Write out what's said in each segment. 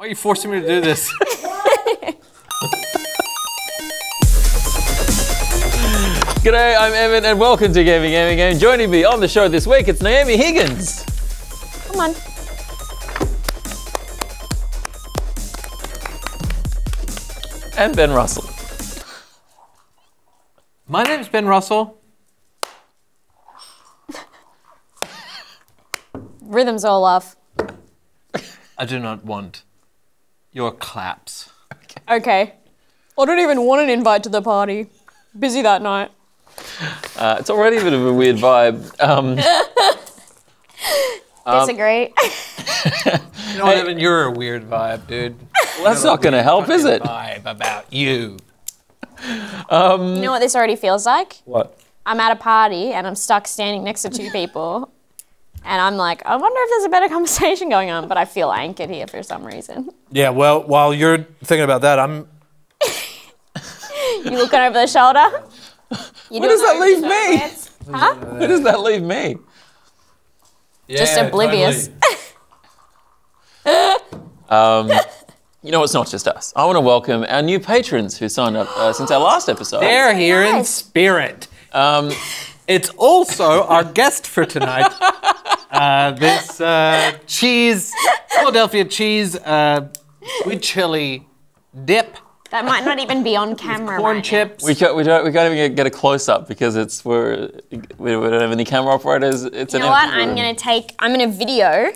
Why are you forcing me to do this? G'day, I'm Evan and welcome to Gamey Gamey Game. Joining me on the show this week, it's Naomi Higgins. Come on. And Ben Russell. My name's Ben Russell. Rhythm's all off. I do not want your claps. Okay. Okay. I don't even want an invite to the party. Busy that night. It's already a bit of a weird vibe. Disagree. You know what, Evan, you're a weird vibe, dude. Well, that's not going to help, is it? Vibe about you. You know what this already feels like? What? I'm at a party and I'm stuck standing next to two people. And I'm like, I wonder if there's a better conversation going on, but I feel anchored here for some reason. Yeah, well, while you're thinking about that, I'm... You looking over the shoulder? Where does that leave me? Huh? Where does that leave me? Just oblivious. Totally. You know, it's not just us. I want to welcome our new patrons who signed up since our last episode. They're here in spirit. It's also our guest for tonight. This cheese, Philadelphia cheese with chili dip. That might not even be on camera. Corn right chips. Now. We can't even get a close up because it's we don't have any camera operators. It's you know what? I'm gonna video,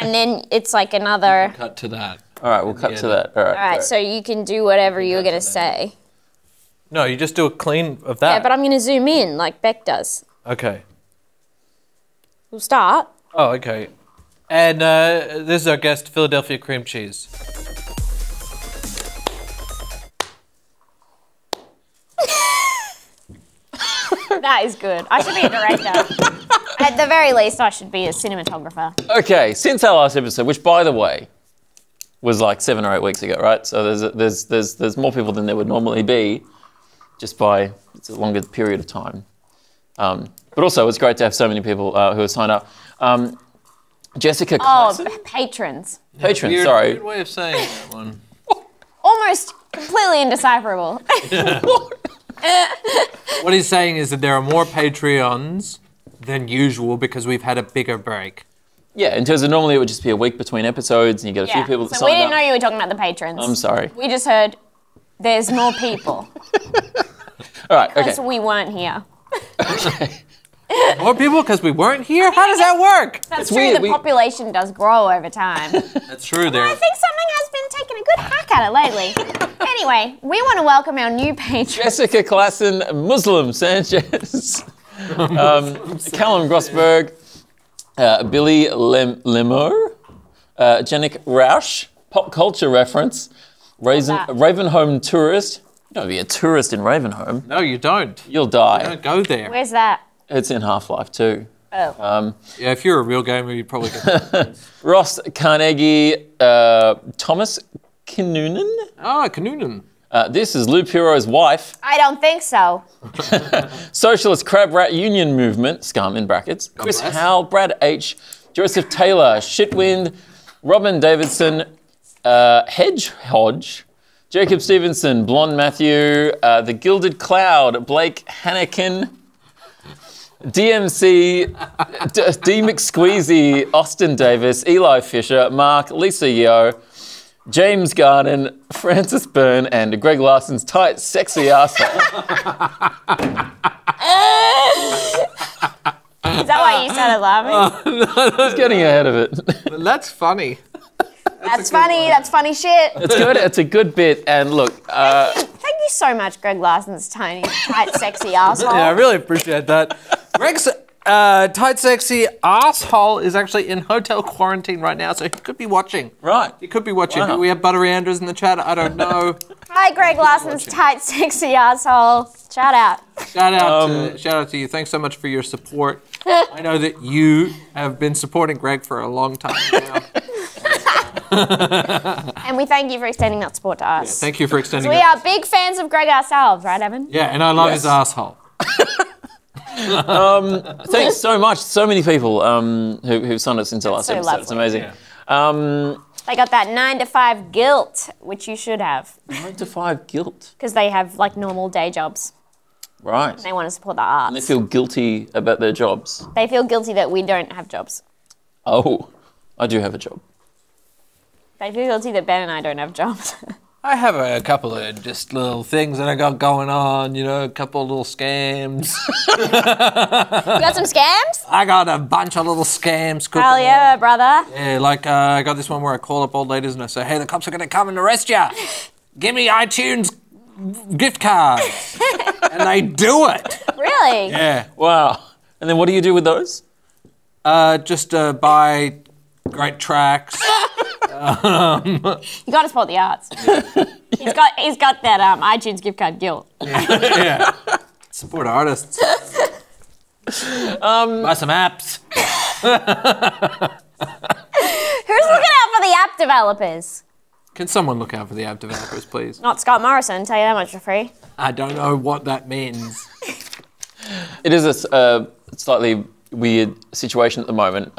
and then it's like another. We'll cut to that. All right, we'll cut to that. All right. All right. So you can do whatever you're gonna say. No, you just do a clean of that. Yeah, but I'm gonna zoom in like Beck does. Okay. We'll start. Oh, okay. And this is our guest, Philadelphia Cream Cheese. That is good. I should be a director. At the very least, I should be a cinematographer. Okay, since our last episode, which by the way, was like 7 or 8 weeks ago, right? So there's more people than there would normally be, just by it's a longer period of time. But also, it's great to have so many people who have signed up. Jessica Klassen. Oh, patrons. Yeah, patrons, weird, sorry. Weird way of saying that one. Almost completely indecipherable. Yeah. What he's saying is that there are more Patreons than usual because we've had a bigger break. Yeah, in terms of normally it would just be a week between episodes and you get a few people that sign up. So we didn't know you were talking about the patrons. I'm sorry. We just heard there's more people. All right, okay. Because we weren't here. Okay. More people because we weren't here? How does that work? That's true, weird. The population does grow over time. That's true there. I think something has been taking a good hack at it lately. Anyway, we want to welcome our new patrons. Jessica Klassen, Muslim Sanchez, Callum Grossberg, Billy Lemur, Janik Rausch, pop culture reference, Ravenholm tourist. You don't be a tourist in Ravenholm. No, you don't. You'll die. You don't go there. Where's that? It's in Half-Life 2. Oh. Yeah, if you're a real gamer, you'd probably get that. Ross Carnegie, Thomas Kinnunen? Ah, Kinnunen. This is Lou Piro's wife. I don't think so. Socialist Crab Rat Union Movement, scum in brackets. God Chris bless. Howell, Brad H., Joseph Taylor, Shitwind, Robin Davidson, Hedge Hodge, Jacob Stevenson, Blonde Matthew, The Gilded Cloud, Blake Hannikin, DMC, D McSqueezy, Austin Davis, Eli Fisher, Mark, Lisa Yeo, James Garden, Francis Byrne, and Greg Larson's tight, sexy arsehole. Is that why you started laughing? Oh, no. He's getting ahead of it. Well, that's funny. That's funny. That's funny shit. It's good. It's a good bit. And look, thank you so much, Greg Larson's tiny, tight, sexy asshole. Yeah, I really appreciate that. Greg's tight, sexy asshole is actually in hotel quarantine right now, so he could be watching. Right. He could be watching. Wow. We have Buttery Andrews in the chat. I don't know. Hi, Greg Larson's tight, sexy asshole. Shout out. Shout out to you. Thanks so much for your support. I know that you have been supporting Greg for a long time now. And we thank you for extending that support to us. Yeah, thank you for extending it. We are big fans of Greg ourselves, right, Evan? Yeah, and I love his asshole. Thanks so much. So many people who've signed up since our last episode. Lovely. It's amazing. Yeah. They got that 9-to-5 guilt, which you should have. 9-to-5 guilt? Because they have like normal day jobs. Right. And they want to support the arts. And they feel guilty about their jobs. They feel guilty that we don't have jobs. Oh, I do have a job. They feel guilty that Ben and I don't have jobs. I have a couple of just little things that I got going on, you know, a couple of little scams. You got some scams? I got a bunch of little scams. Hell yeah, brother. Yeah, like I got this one where I call up old ladies and I say, hey, the cops are going to come and arrest you. Give me iTunes gift cards. And they do it. Really? Yeah. Wow. And then what do you do with those? Just buy great tracks. You got to support the arts. He's got that iTunes gift card guilt. Yeah. Yeah. Support artists. Buy some apps. Who's looking out for the app developers? Can someone look out for the app developers, please? Not Scott Morrison, tell you that much for free. I don't know what that means. It is a slightly weird situation at the moment.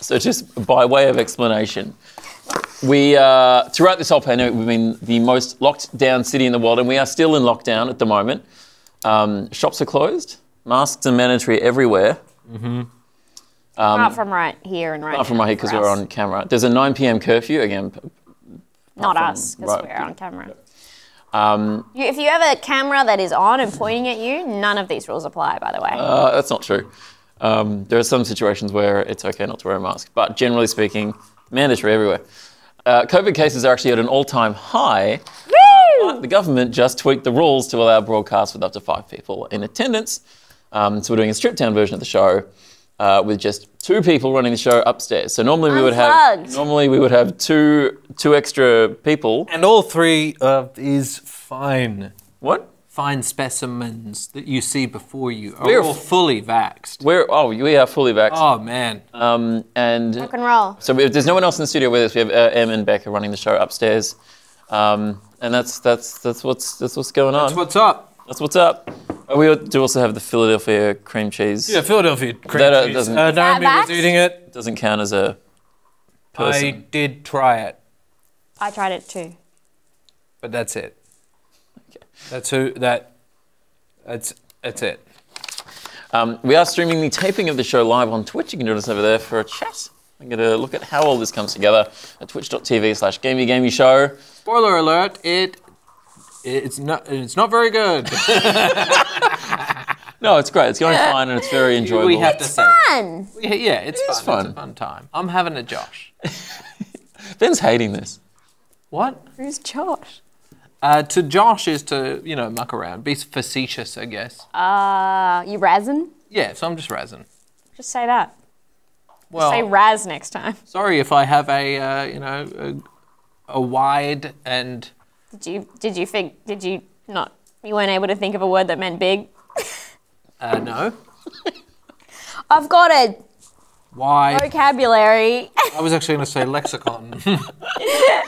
So just by way of explanation, we, throughout this whole pandemic, we've been the most locked down city in the world, and we are still in lockdown at the moment. Shops are closed, masks are mandatory everywhere. Mm-hmm. Apart from right here and right now. Apart from right here because we're on camera. There's a 9 p.m. curfew, again. Not us, because we're on camera. If you have a camera that is on and pointing at you, none of these rules apply, by the way. That's not true. There are some situations where it's okay not to wear a mask, but generally speaking, mandatory everywhere. COVID cases are actually at an all-time high. Woo! The government just tweaked the rules to allow broadcasts with up to 5 people in attendance. So we're doing a stripped-down version of the show with just 2 people running the show upstairs. So normally we would have two extra people, and all 3 of these fine. What? Fine specimens that you see before you are all fully vaxxed. We are fully vaxxed. Oh, man. And rock and roll. So there's no one else in the studio with us. We have Em and Becca running the show upstairs. And that's what's going on. That's what's up. That's what's up. We do also have the Philadelphia cream cheese. Yeah, Philadelphia cream cheese. Naomi was eating it. It doesn't count as a person. I did try it. I tried it too. But that's it. That's it. We are streaming the taping of the show live on Twitch. You can join us over there for a chat. I'm going to look at how all this comes together at twitch.tv/GameyGameyShow. Spoiler alert, it's not very good. No, it's great. It's going fine and it's very enjoyable. It's fun. Yeah, it's fun. It's a fun time. I'm having a Josh. Ben's hating this. What? Who's Josh? To Josh is to, you know, muck around. Be facetious, I guess. You razzin'? Yeah, so I'm just razzin'. Just say that. Well, just say razz next time. Sorry if I have a, you know, a wide and... You weren't able to think of a word that meant big? No. I've got a... Wide... vocabulary. I was actually going to say lexicon.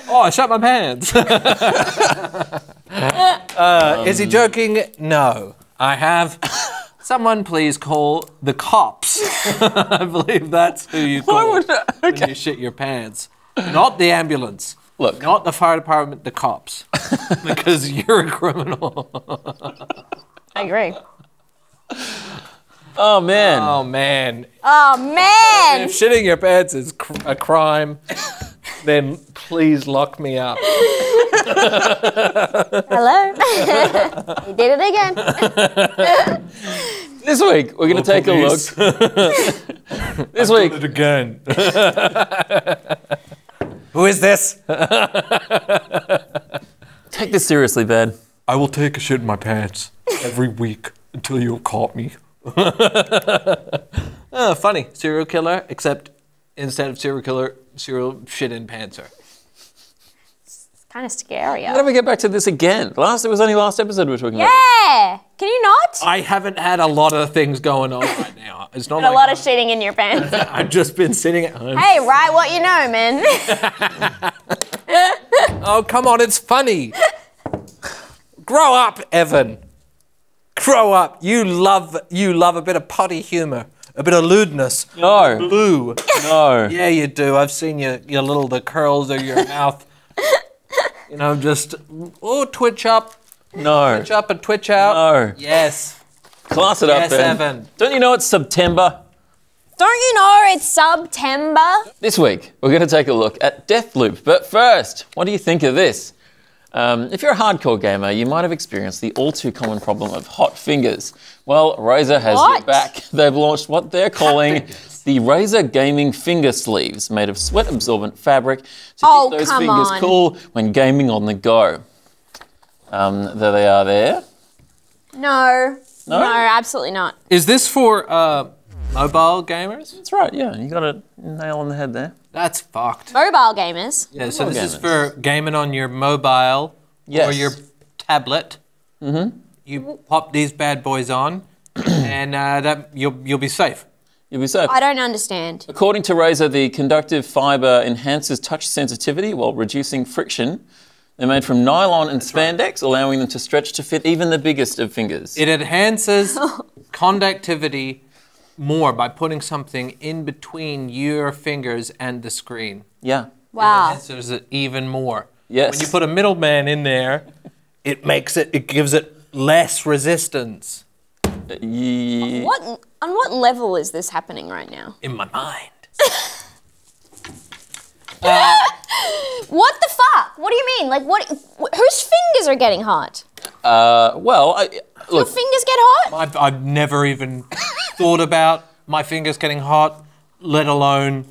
Oh, I shut my pants. Is he joking? No. I have. Someone please call the cops. I believe that's who you call when you shit your pants. Not the ambulance. Look. Not the fire department, the cops. Because you're a criminal. I agree. Oh, man. Oh, man. Oh, man. If shitting your pants is a crime... Then please lock me up. Hello. You did it again. This week we're going to take a look. This week. I did it again. Who is this? Take this seriously, Ben. I will take a shit in my pants every week until you've caught me. Oh, funny. Serial killer, except instead of serial killer, serial shit in pantser. It's kind of scary. How do we get back to this again? It was only last episode we were talking about. Yeah! Can you not? I haven't had a lot of things going on right now. It's not like a lot of shitting in your pants. I've just been sitting at home. Hey, write what you know, man. Oh, come on, it's funny. Grow up, Evan. Grow up. You love a bit of potty humor. a bit of lewdness. No. Blue. No. Yeah, you do. I've seen your little, the curls of your mouth. You know, just, oh, twitch up. No. Twitch up and twitch out. No. Yes. Class it up, Ben. Evan. Don't you know it's September? Don't you know it's September? This week, we're going to take a look at Deathloop. But first, what do you think of this? If you're a hardcore gamer, you might have experienced the all-too-common problem of hot fingers. Well, Razer has your back. They've launched what they're calling the Razer Gaming Finger Sleeves, made of sweat-absorbent fabric to keep those fingers cool when gaming on the go. There they are there. No. No? No, absolutely not. Is this for mobile gamers? That's right, yeah. You got a nail on the head there. That's fucked. Mobile gamers. Yeah, so this is for gaming on your mobile or your tablet. Mm-hmm. You pop these bad boys on and that you'll be safe. You'll be safe. I don't understand. According to Razer, the conductive fiber enhances touch sensitivity while reducing friction. They're made from nylon and spandex, allowing them to stretch to fit even the biggest of fingers. It enhances conductivity more by putting something in between your fingers and the screen. Yeah. Wow. It enhances it even more. Yes. When you put a middleman in there, it makes it, it gives it less resistance. Yeah. On what level is this happening right now? In my mind. What the fuck? What do you mean? Like, what? Whose fingers are getting hot? Well, look, your fingers get hot? I've never even thought about my fingers getting hot, let alone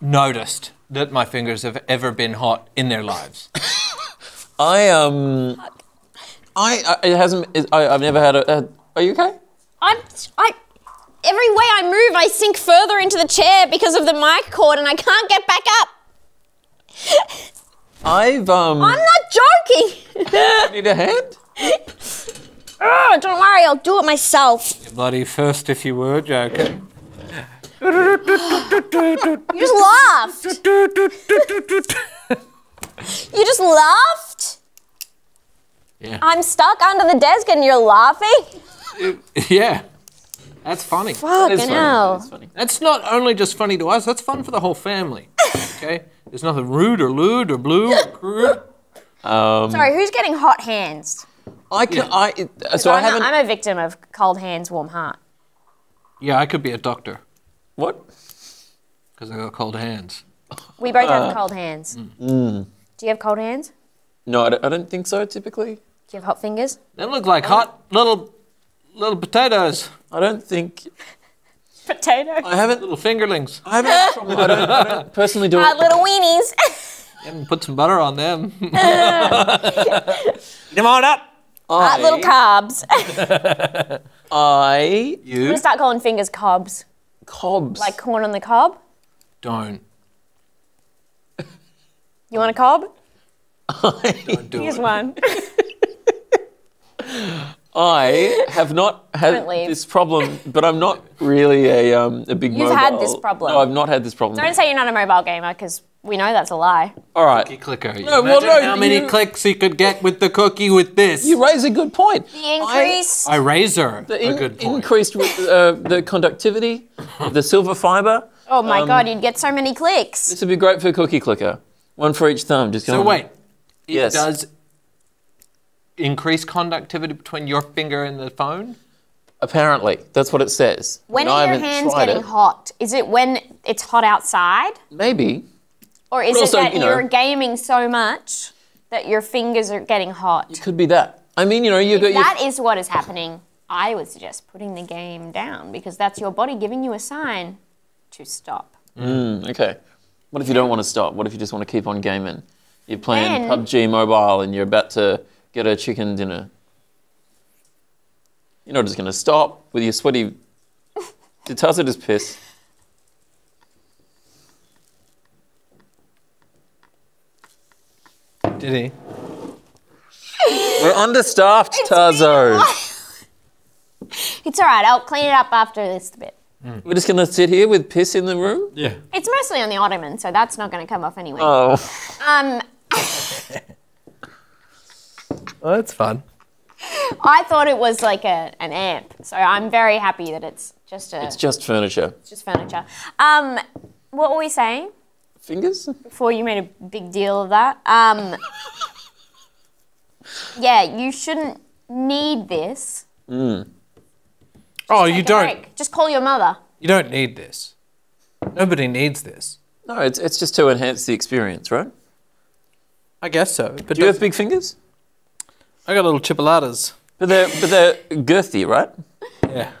noticed that my fingers have ever been hot in their lives. I've never had a. Are you okay? Every way I move, I sink further into the chair because of the mic cord, and I can't get back up. I'm not joking. Need a hand? Oh, don't worry, I'll do it myself. You're bloody first if you were joking. You just laughed. You just laughed? Yeah. I'm stuck under the desk and you're laughing? Yeah. That's funny. Fucking hell. That's funny. That's not only just funny to us, that's fun for the whole family. Okay? There's nothing rude or lewd or blue or crude. Sorry, who's getting hot hands? I'm a victim of cold hands, warm heart. Yeah, I could be a doctor. What? Because I got cold hands. We both have cold hands. Mm. Do you have cold hands? No, I don't think so, typically. Do you have hot fingers? They look like hot little potatoes. I don't think... Potato. I haven't... Little fingerlings. I haven't... I don't personally do it. Little weenies. You haven't put some butter on them. Come on up. Hot little cobs. I'm going to start calling fingers cobs. Cobs? Like corn on the cob? Don't. You want a cob? Don't do it. Here's one. I have not had this problem, but I'm not really a big mobile. You've had this problem. No, I've not had this problem. Don't say you're not a mobile gamer, because we know that's a lie. All right. Cookie clicker. No, well, no, how many clicks you could get with the cookie with this? You raise a good point. The increase. I raise her a good point. Increased with the conductivity, the silver fiber. Oh my God, you'd get so many clicks. This would be great for cookie clicker. One for each thumb. Just go. So wait. Yes. It does increase conductivity between your finger and the phone? Apparently, that's what it says. When are your hands getting hot? Is it when it's hot outside? Maybe. Or is it that you're gaming so much that your fingers are getting hot? It could be that. I mean, you know, you've got your... That is what is happening. I would suggest putting the game down because that's your body giving you a sign to stop. Mm, okay. What if you don't want to stop? What if you just want to keep on gaming? You're playing PUBG Mobile and you're about to... get a chicken dinner. You're not just going to stop with your sweaty... Did Tarzo just piss? Did he? We're understaffed, Tarzo. It's all right. I'll clean it up after this bit. Mm. We're just going to sit here with piss in the room? Yeah. It's mostly on the ottoman, so that's not going to come off anyway. Oh. Oh, that's fun. I thought it was like an amp, so I'm very happy that it's just a... It's just furniture. It's just furniture. What were we saying? Fingers? Before you made a big deal of that. Yeah, you shouldn't need this. Mm. Oh, you don't. Just call your mother. You don't need this. Nobody needs this. No, it's just to enhance the experience, right? I guess so. But do you have big fingers? I got little chipolatas. But they're girthy, right? Yeah.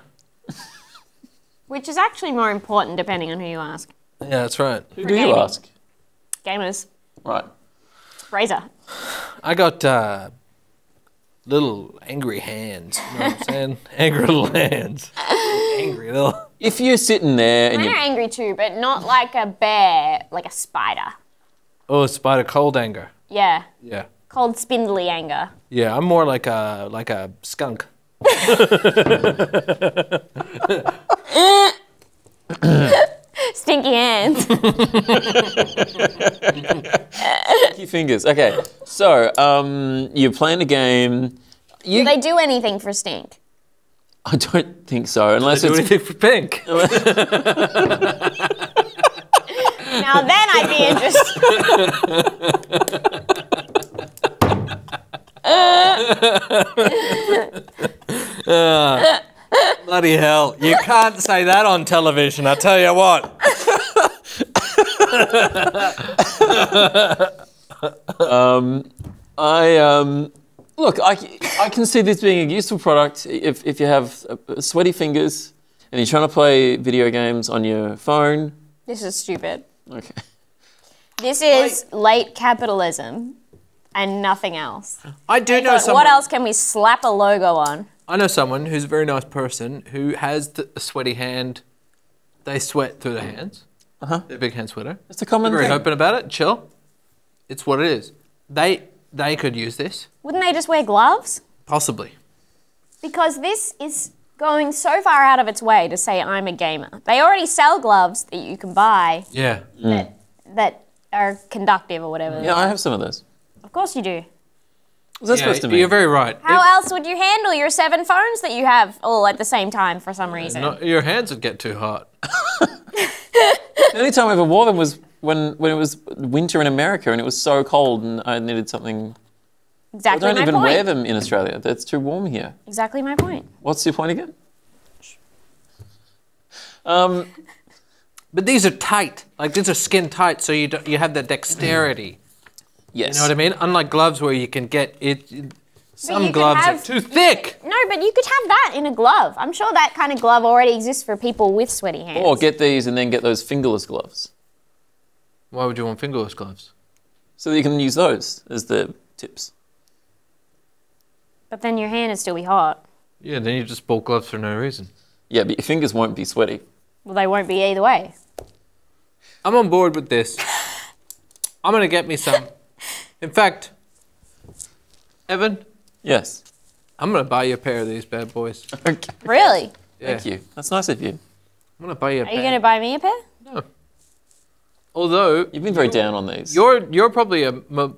Which is actually more important depending on who you ask. Yeah, that's right. Who do you ask? Gamers. Right. Razor. I got little angry hands. You know what I'm saying? Angry little hands. Angry little. If you're sitting there and you're angry too, but not like a bear, like a spider. Oh, a spider, cold anger. Yeah. Yeah. Cold spindly anger. Yeah, I'm more like a skunk. Stinky hands. Stinky fingers. Okay, so you're playing a game. Do they do anything for stink? I don't think so, unless it's... Do anything for pink. Now then I'd be interested. Bloody hell. You can't say that on television, I tell you what. Look, I can see this being a useful product if you have sweaty fingers and you're trying to play video games on your phone. This is stupid. Okay. This is late capitalism and nothing else. I do know someone. What else can we slap a logo on? I know someone who's a very nice person who has the sweaty hand. They sweat through their hands. Uh-huh. They're a big hand sweater. It's a common thing. Very open about it, chill. It's what it is. They could use this. Wouldn't they just wear gloves? Possibly. Because this is going so far out of its way to say I'm a gamer. They already sell gloves that you can buy. Yeah. Mm. That are conductive or whatever. Yeah, I have some of those. Of course you do. What's that supposed to be? You're very right. How else would you handle your 7 phones that you have all at the same time for some reason? Not, your hands would get too hot. The only time I ever wore them was when it was winter in America and it was so cold and I needed something. Exactly my point. I don't even wear them in Australia. That's too warm here. Exactly my point. What's your point again? But these are tight. Like these are skin tight, so you have that dexterity. Yes. You know what I mean? Unlike gloves where you can get it. Some gloves are too thick. No, but you could have that in a glove. I'm sure that kind of glove already exists for people with sweaty hands. Or get these and then get those fingerless gloves. Why would you want fingerless gloves? So that you can use those as the tips. But then your hand would still be hot. Yeah, then you just bought gloves for no reason. Yeah, but your fingers won't be sweaty. Well, they won't be either way. I'm on board with this. I'm going to get me some. In fact, Evan? Yes? I'm going to buy you a pair of these bad boys. Okay. Really? Yeah. Thank you. That's nice of you. I'm going to buy you a pair. Are you going to buy me a pair? No. Although you've been very down on these. You're probably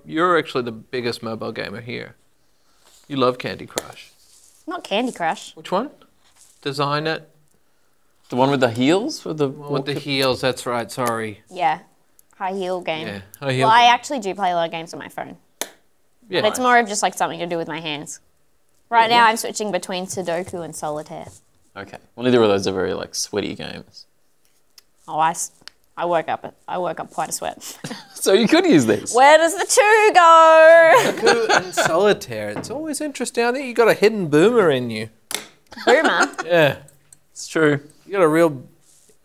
you're actually the biggest mobile gamer here. You love Candy Crush. Not Candy Crush. Which one? Design it. The one with the heels, with the one with the heels. That's right. Sorry. Yeah, high heel game. Yeah, high heel. Well, I actually do play a lot of games on my phone. Yeah. But it's more of just like something to do with my hands. Right now, I'm switching between Sudoku and Solitaire. Okay. Well, neither of those are very like sweaty games. Oh, I work up. I work up quite a sweat. So you could use these. Where does the two go? Sudoku and Solitaire. It's always interesting. I think you got a hidden boomer in you. Boomer. Yeah, it's true. You got a real.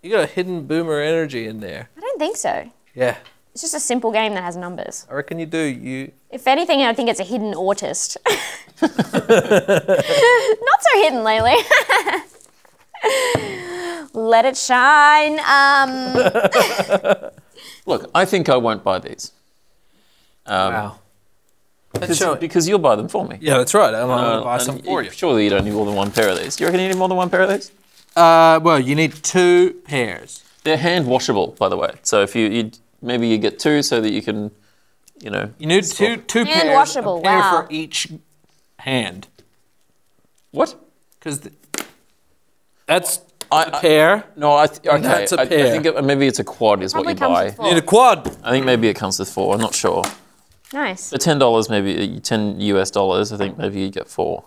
You got a hidden boomer energy in there. I don't think so. Yeah. It's just a simple game that has numbers. I reckon you do. You. If anything, I think it's a hidden autist. Not so hidden lately. Let it shine. Look, I think I won't buy these. Wow. Because you'll buy them for me. Yeah, that's right. I'm going to buy some for you. Surely you don't need more than one pair of these. Do you reckon you need more than one pair of these? Well, you need 2 pairs. They're hand washable, by the way. So if you maybe you get 2 so that you can, you know. You need two pairs. Hand washable. A pair for each hand. What? Because that's a pair. No, okay. That's a pair. I think maybe it's a quad is what you buy. You need a quad. I think maybe it comes with four. I'm not sure. Nice. For $10, maybe $10 US. I think maybe you get four.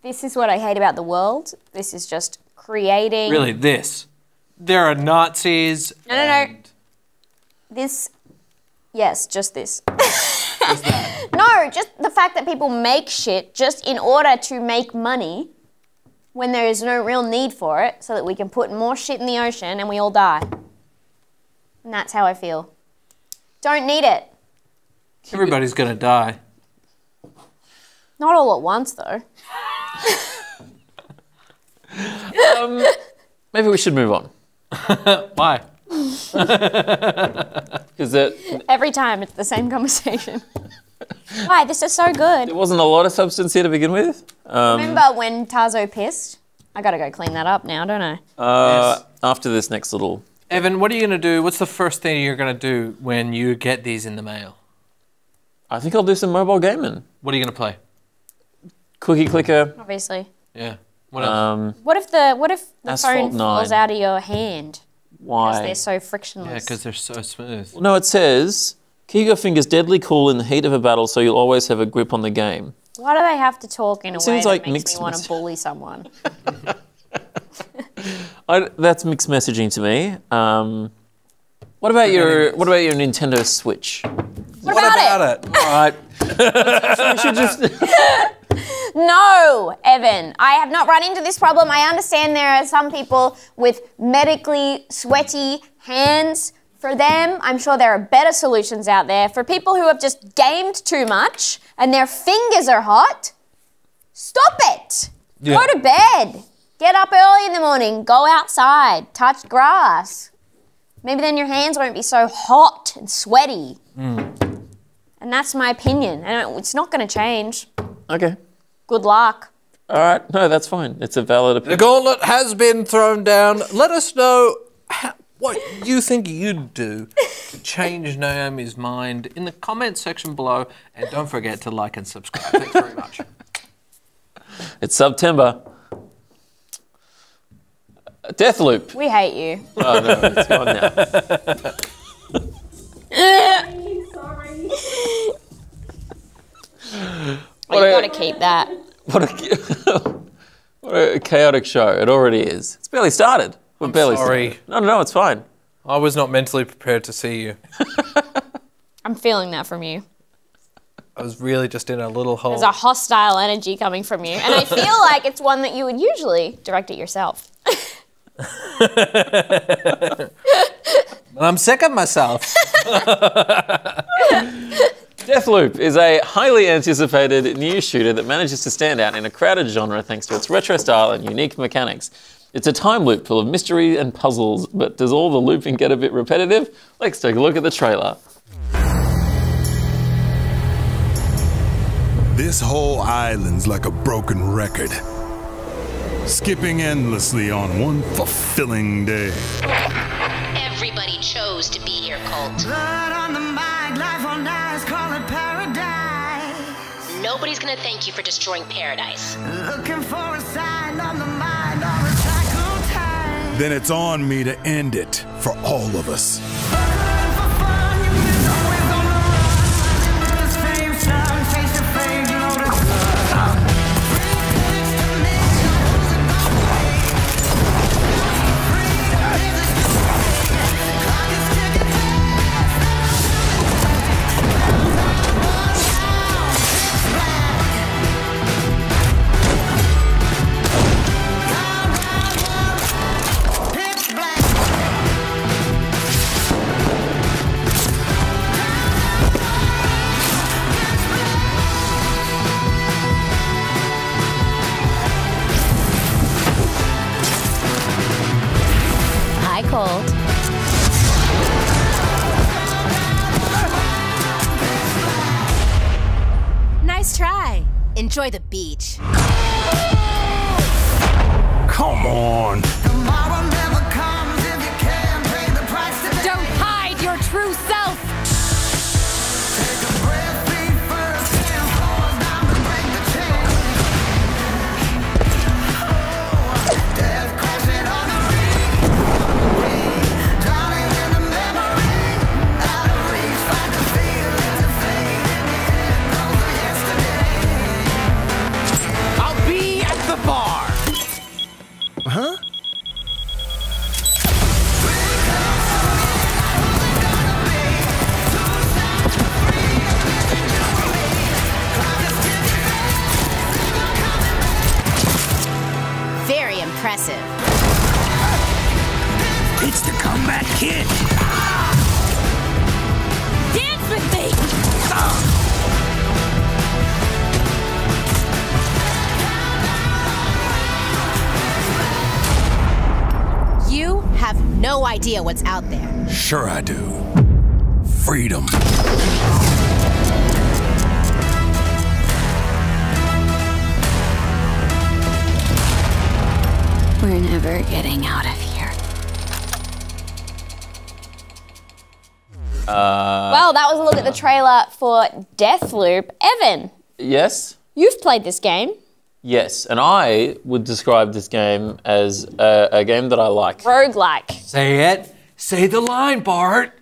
This is what I hate about the world. This is just creating. Really, this. There are Nazis. No. This. Yes, just this. No, just the fact that people make shit just in order to make money when there is no real need for it, so that we can put more shit in the ocean and we all die. And that's how I feel. Don't need it. Everybody's gonna die. Not all at once, though. Maybe we should move on. Why? Is it every time it's the same conversation? Why? This is so good. There wasn't a lot of substance here to begin with. Remember when Tarzo pissed? I gotta go clean that up now, don't I? Yes. After this next little. Evan, what are you gonna do? What's the first thing you're gonna do when you get these in the mail? I think I'll do some mobile gaming. What are you gonna play? Cookie Clicker. Obviously. Yeah. What else? What if the phone falls out of your hand? Why? Because they're so frictionless. Yeah, because they're so smooth. Well, no, it says, keep your fingers deadly cool in the heat of a battle so you'll always have a grip on the game. Why do they have to talk in a way that makes me want to bully someone? That's mixed messaging to me. What about your Nintendo Switch? What about it? All right. So we should just... No, Evan, I have not run into this problem. I understand there are some people with medically sweaty hands. For them, I'm sure there are better solutions out there. For people who have just gamed too much and their fingers are hot, stop it. Yeah. Go to bed. Get up early in the morning. Go outside. Touch grass. Maybe then your hands won't be so hot and sweaty. Mm. And that's my opinion. And it's not going to change. Okay. Good luck. All right. No, that's fine. It's a valid opinion. The gauntlet has been thrown down. Let us know what you think you'd do to change Naomi's mind in the comment section below. And don't forget to like and subscribe. Thanks very much. It's September. Deathloop. We hate you. Oh, no. It's gone now. Sorry. Well, you've got to keep that. What a chaotic show. It already is. It's barely started. Sorry. No, it's fine. I was not mentally prepared to see you. I'm feeling that from you. I was really just in a little hole. There's a hostile energy coming from you. And I feel like it's one that you would usually direct at yourself. I'm sick of myself. Deathloop is a highly anticipated new shooter that manages to stand out in a crowded genre thanks to its retro style and unique mechanics. It's a time loop full of mystery and puzzles, but does all the looping get a bit repetitive? Let's take a look at the trailer. This whole island's like a broken record, skipping endlessly on one fulfilling day. Everybody chose to be here, Colt. Blood on the mind, life on eyes, call it paradise. Nobody's gonna thank you for destroying paradise. Looking for a sign on the mind or a cycle time. Then it's on me to end it for all of us. Enjoy the beach. Come on. Tomorrow never comes if you can't pay the price today. Don't hide your true self. Take a breath, be first, and hold on to break the chain. idea what's out there. Sure I do. Freedom. We're never getting out of here. Well, that was a look at the trailer for Deathloop. Evan. Yes? You've played this game. Yes, and I would describe this game as a game that I like. Roguelike. Say it. Say the line, Bart.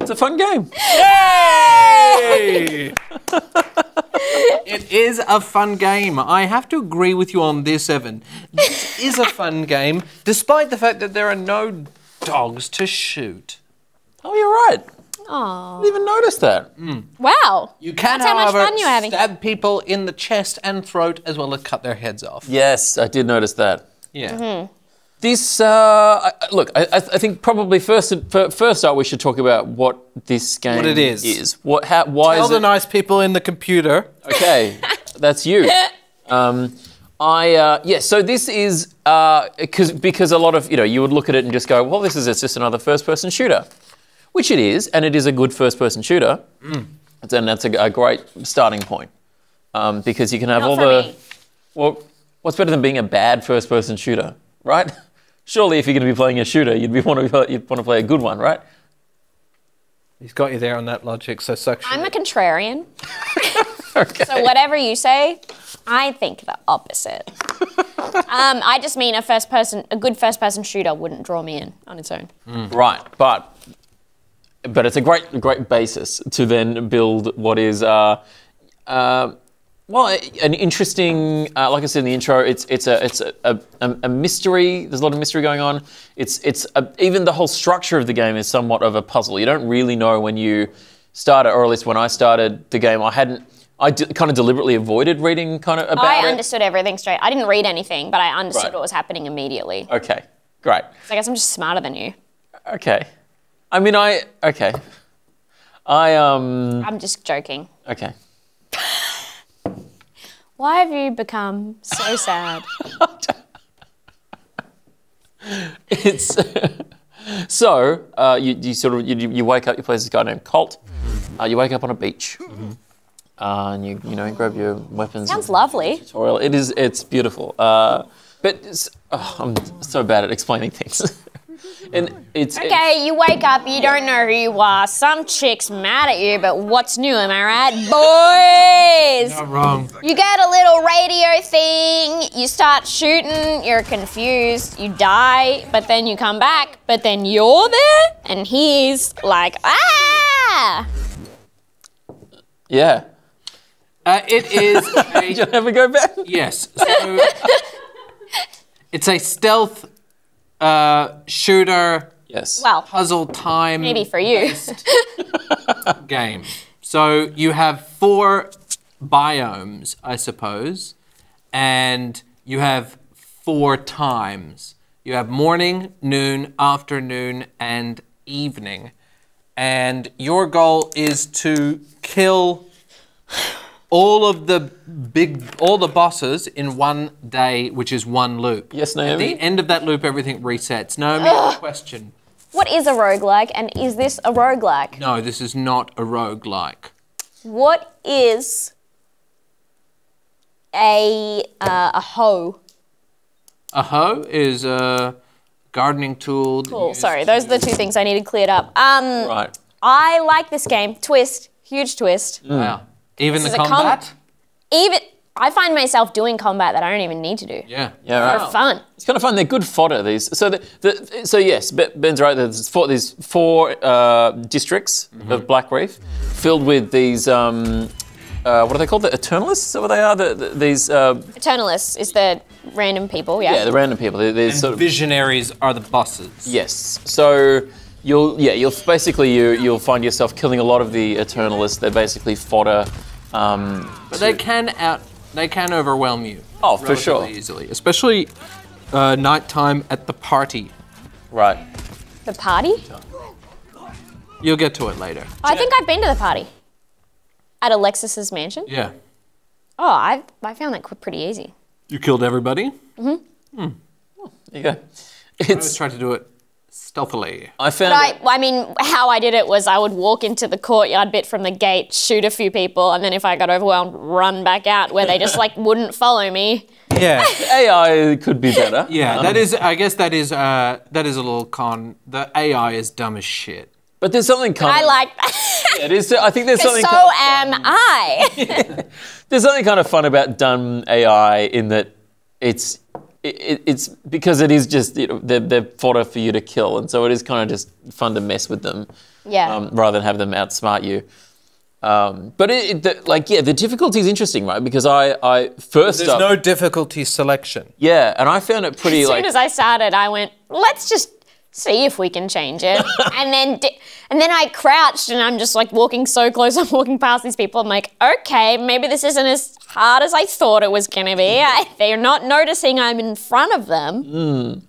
It's a fun game. Yay! It is a fun game. I have to agree with you on this, Evan. This is a fun game, despite the fact that there are no dogs to shoot. Oh, you're right. Aww. I didn't even notice that. Mm. Wow. You can, however, stab people in the chest and throat as well as cut their heads off. Yes, I did notice that. Yeah. Mm-hmm. This, look, I think probably first up we should talk about what this game is. What, how, why is it? Tell the nice people in the computer. Okay, that's you. Yeah, so this is, because a lot of, you would look at it and just go, well, this is just another first-person shooter. Which it is, and it is a good first-person shooter. Mm. And that's a great starting point. Because you can have Well, what's better than being a bad first-person shooter, right? Surely if you're going to be playing a shooter, you'd want to play a good one, right? He's got you there on that logic, so suck shit. I'm a contrarian. Okay. So whatever you say, I think the opposite. I just mean a good first-person shooter wouldn't draw me in on its own. Mm. Right, but it's a great basis to then build what is, well, an interesting. Like I said in the intro, it's a mystery. There's a lot of mystery going on. Even the whole structure of the game is somewhat of a puzzle. You don't really know when you start it, or at least when I started the game, I kind of deliberately avoided reading about it. I understood everything straight. I didn't read anything, but I understood what was happening immediately. Okay, great. So I guess I'm just smarter than you. Okay. I mean, I'm just joking. Okay. Why have you become so sad? You wake up, you play this guy named Colt. You wake up on a beach. Mm-hmm. And you grab your weapons. Sounds lovely. Tutorial. It's beautiful. I'm so bad at explaining things. And you wake up, you don't know who you are. Some chick's mad at you, but what's new, am I right? Boys! Not wrong. You get a little radio thing, you start shooting, you're confused, you die, but then you come back, but then you're there, and he's like, ah! Yeah. It is a... Did you ever go back? Yes. So, it's a stealth... shooter, yes. Well, puzzle time. Maybe for you. Game. So you have 4 biomes, I suppose, and you have 4 times. You have morning, noon, afternoon, and evening. And your goal is to kill all the bosses in one day, which is one loop. Yes, Naomi? At the end of that loop, everything resets. Naomi, question. What is a roguelike, and is this a roguelike? No, this is not a roguelike. What is a hoe? A hoe is a gardening tool. Cool, sorry, those are the two things I needed cleared up. Right. I like this game. Twist, huge twist. Mm. Wow. Even the combat? Even, I find myself doing combat that I don't even need to do. Yeah, yeah, right. For fun. It's kind of fun, they're good fodder, these. So, so yes, Ben's right, there's 4 districts of Black Reef filled with these, what are they called, the Eternalists? Is that what they are? Eternalists is the random people, yeah. Yeah, the random people. Visionaries are the bosses. Yes, so... You'll find yourself killing a lot of the Eternalists. They're basically fodder. But they can overwhelm you. Oh, for sure. Easily, especially nighttime at the party. Right. The party? You'll get to it later. I think I've been to the party. At Alexis's mansion. Yeah. Oh, I found that pretty easy. You killed everybody? Mm-hmm. Mm. Oh, there you go. I always try to do it stealthily. I found how I did it was I would walk into the courtyard bit from the gate, shoot a few people, and then if I got overwhelmed, run back out where they just like wouldn't follow me. Yeah, AI could be better. Yeah, that is. I guess that is a little con. The AI is dumb as shit. But there's something kind of... I like that. Yeah, it is, I think there's something so kind of fun. Am I. Yeah. There's something kind of fun about dumb AI in that it's because it is just, you know, they're fodder for you to kill, and so it is kind of just fun to mess with them. Yeah. Rather than have them outsmart you. But the difficulty is interesting, right? Because there's no difficulty selection. Yeah, and I found it pretty like... As soon as I started, I went, let's just see if we can change it. and then I crouched and I'm just like walking so close, I'm walking past these people. I'm like, okay, maybe this isn't as hard as I thought it was gonna be. They're not noticing I'm in front of them. Mm.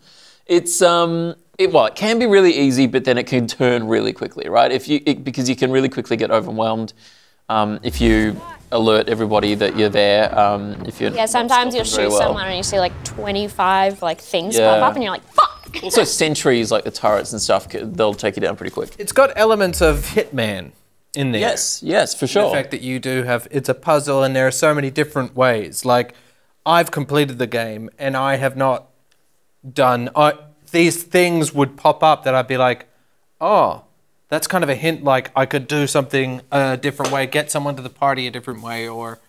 It's, it can be really easy, but then it can turn really quickly, right? Because you can really quickly get overwhelmed if you alert everybody that you're there. Sometimes you'll shoot someone and you see like 25 like things pop up and you're like, fuck. Also, sentries like the turrets and stuff, they'll take you down pretty quick. It's got elements of Hitman in there. Yes, yes, for sure. The fact that you do have, it's a puzzle and there are so many different ways. Like, I've completed the game and I have not done, these things would pop up that I'd be like, oh, that's kind of a hint, like I could do something a different way, get someone to the party a different way, or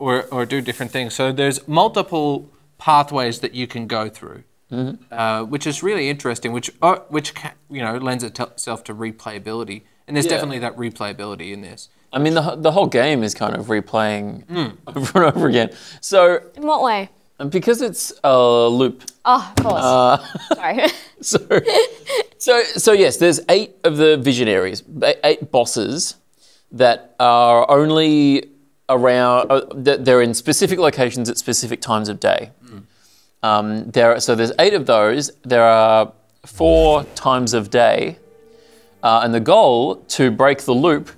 do different things. So there's multiple pathways that you can go through. Mm-hmm. Which is really interesting, which lends itself to replayability, and there's definitely that replayability in this. I mean, the whole game is kind of replaying over and over again. So in what way? Because it's a loop. Oh, of course. Sorry. So yes, there's 8 of the visionaries, 8 bosses that are only around. They're in specific locations at specific times of day. Mm. So there's 8 of those. There are 4 times of day, and the goal to break the loop,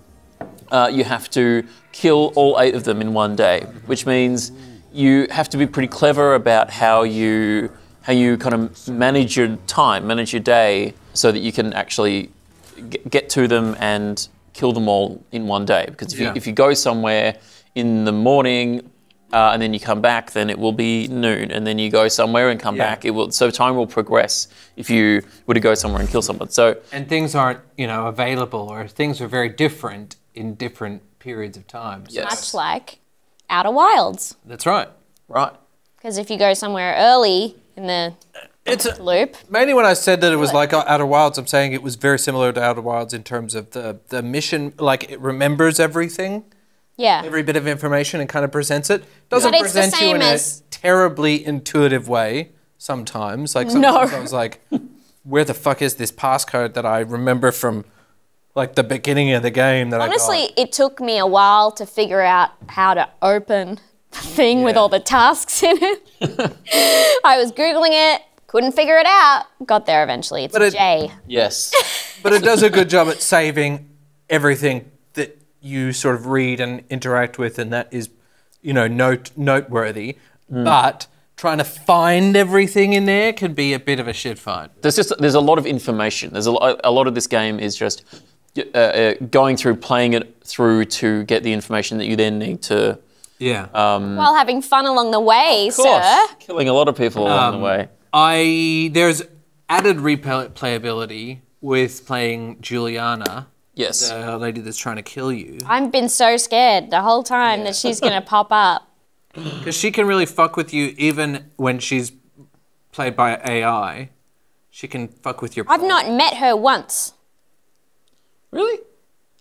you have to kill all 8 of them in one day, which means you have to be pretty clever about how you kind of manage your time, manage your day, so that you can actually get to them and kill them all in one day. Because if you go somewhere in the morning, and then you come back, then it will be noon, and then you go somewhere and come back. It will, so time will progress if you were to go somewhere and kill someone. So and things aren't, you know, available, or things are very different in different periods of time. Yes. Much like Outer Wilds. That's right. Right. Because if you go somewhere early in the loop. Mainly when I said that it was like Outer Wilds, I'm saying it was very similar to Outer Wilds in terms of the mission, like it remembers everything. Yeah. Every bit of information and kind of presents it. Doesn't present you in a terribly intuitive way sometimes. Like sometimes I was like, where the fuck is this passcode that I remember from like the beginning of the game that I got? It took me a while to figure out how to open the thing with all the tasks in it. I was Googling it, couldn't figure it out, got there eventually. It's J. Yes. But it does a good job at saving everything you sort of read and interact with, and that is, you know, noteworthy. Mm. But trying to find everything in there can be a bit of a shit fight. There's a lot of information. There's a lot of this game is just going through, playing it through to get the information that you then need to. Yeah. While having fun along the way, of course, sir. Killing a lot of people along the way. There's added replayability with playing Juliana. Yes. The lady that's trying to kill you. I've been so scared the whole time that she's going to pop up. Because she can really fuck with you even when she's played by AI. She can fuck with your... I've not met her once. Really?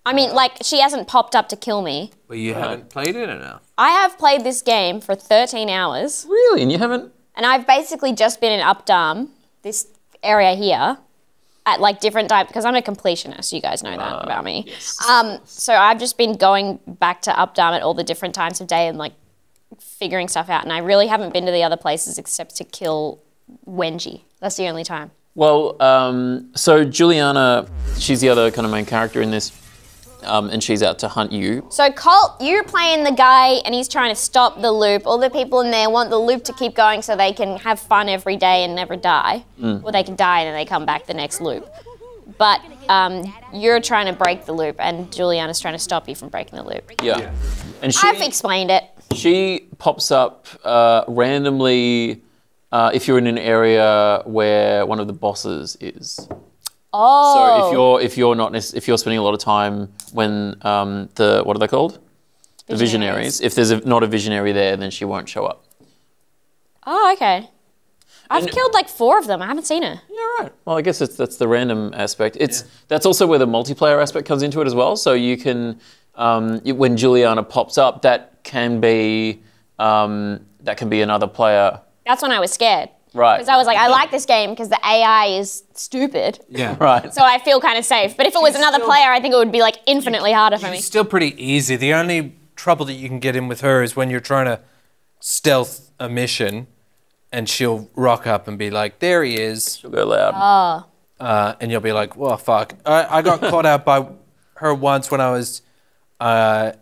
I mean, like, she hasn't popped up to kill me. Well, you haven't played it enough. I have played this game for 13 hours. Really? And you haven't... And I've basically just been in Updaam, this area here, at like different times, because I'm a completionist, you guys know that about me. Yes. So I've just been going back to Updaam at all the different times of day and like figuring stuff out, and I really haven't been to the other places except to kill Wenji. That's the only time. Well, so Juliana, she's the other kind of main character in this. and she's out to hunt you. So Colt, you're playing the guy and he's trying to stop the loop. All the people in there want the loop to keep going so they can have fun every day and never die. Mm. Or they can die and then they come back the next loop. But you're trying to break the loop and Juliana's trying to stop you from breaking the loop. Yeah. And I've explained it. She pops up randomly if you're in an area where one of the bosses is. Oh. So if you're spending a lot of time when what are they called? The visionaries. If there's not a visionary there, then she won't show up. Oh, okay. I've killed like 4 of them. I haven't seen her. Yeah, right. Well, I guess that's the random aspect. That's also where the multiplayer aspect comes into it as well. So you can when Juliana pops up, that can be another player. That's when I was scared. Right. Because I was like, I like this game because the AI is stupid. Yeah. Right. So I feel kind of safe. But if it was another player, I think it would be like infinitely harder for me. It's still pretty easy. The only trouble that you can get in with her is when you're trying to stealth a mission and she'll rock up and be like, there he is. She'll go loud. Oh. And you'll be like, well, fuck. I got caught out by her once when I was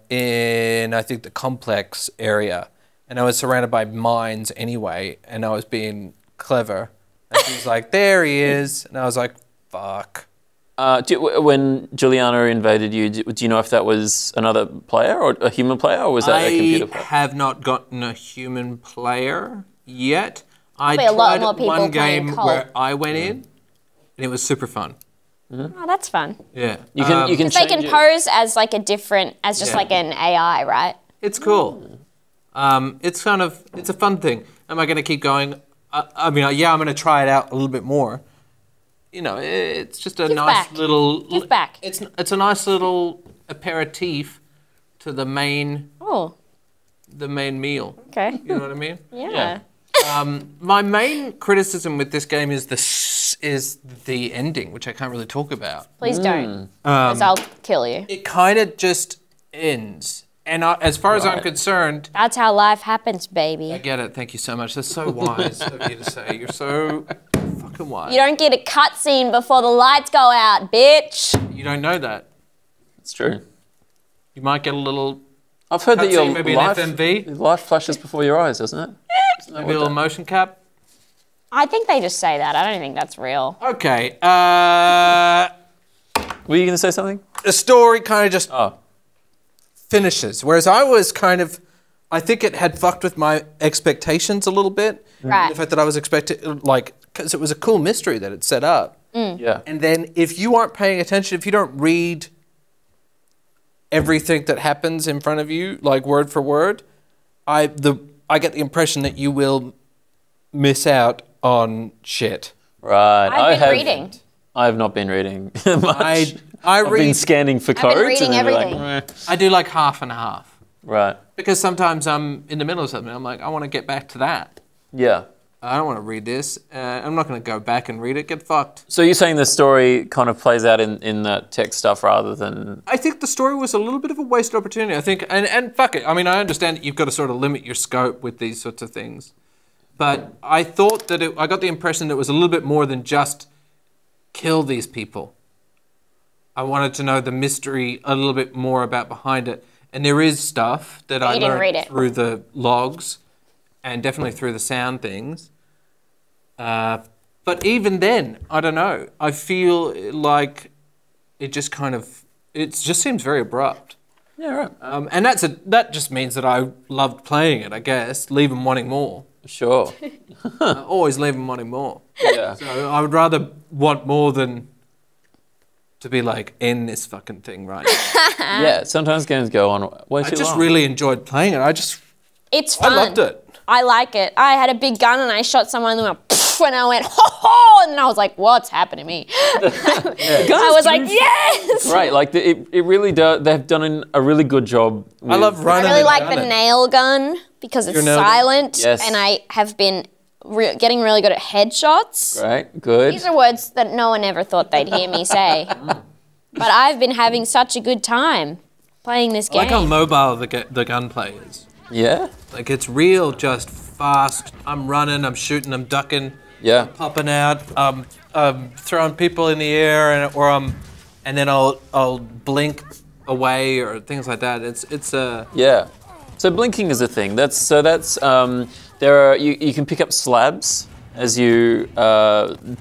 in, I think, the complex area. And I was surrounded by mines anyway. And I was being clever. And she was like, there he is. And I was like, fuck. When Juliana invaded you, do you know if that was another player or a human player? Or was that a computer player? I have not gotten a human player yet. I tried a lot more people one game where I went in and it was super fun. Mm-hmm. Oh, that's fun. Yeah. You can they can pose as like a different, as just like an AI, right? It's cool. It's kind of, it's a fun thing. Am I going to keep going? I mean, yeah, I'm going to try it out a little bit more. You know, it's just a nice little It's a nice little aperitif to the main. Oh. The main meal. Okay. You know what I mean? Yeah. My main criticism with this game is the ending, which I can't really talk about. Please don't, because I'll kill you. It kind of just ends. And as far as I'm concerned... That's how life happens, baby. I get it. Thank you so much. That's so wise of you to say. You're so fucking wise. You don't get a cutscene before the lights go out, bitch. You don't know that. It's true. You might get a little... I've heard that your life flashes before your eyes, doesn't it? Maybe a little motion cap? I think they just say that. I don't think that's real. Okay. Were you going to say something? The story kind of just... Oh. Finishes, whereas I was kind of, I think it had fucked with my expectations a little bit. Right. The fact that I was expecting, like, because it was a cool mystery that it set up. Mm. Yeah. And then if you aren't paying attention, if you don't read everything that happens in front of you, like word for word, I get the impression that you will miss out on shit. Right. I've been reading. I have not been reading much. I've been scanning for codes. I've been reading everything. Like, I do like half and half. Right. Because sometimes I'm in the middle of something. I'm like, I want to get back to that. Yeah. I don't want to read this. I'm not going to go back and read it. Get fucked. So you're saying the story kind of plays out in the text stuff rather than... I think the story was a little bit of a wasted opportunity. I think, and fuck it. I mean, I understand that you've got to sort of limit your scope with these sorts of things. But I thought that I got the impression that it was a little bit more than just kill these people. I wanted to know the mystery a little bit more about behind it. And there is stuff that I learned through the logs and definitely through the sound things. But even then, I don't know. I feel like it just kind of, it just seems very abrupt. Yeah, right. And that just means that I loved playing it, I guess. Leave them wanting more. Sure. I always leave them wanting more. Yeah. So I would rather want more than... to be like, end this fucking thing right now. Yeah, sometimes games go on way too long. I just really enjoyed playing it. It's fun. I loved it. I like it. I had a big gun and I shot someone and I went, ho ho, and then I was like, what's happened to me? I was like, yes! Right, like it really does, they've done a really good job. I love running. I really like the nail gun because it's silent. Yes. And I have been getting really good at headshots. Right, good. These are words that no one ever thought they'd hear me say. But I've been having such a good time playing this game. I like how mobile the gunplay is. Yeah. Like it's real, just fast. I'm running, I'm shooting, I'm ducking. Yeah. I'm popping out, I'm throwing people in the air, and then I'll blink away or things like that. It's a... Yeah. So blinking is a thing. That's, so that's, there are, you can pick up slabs as you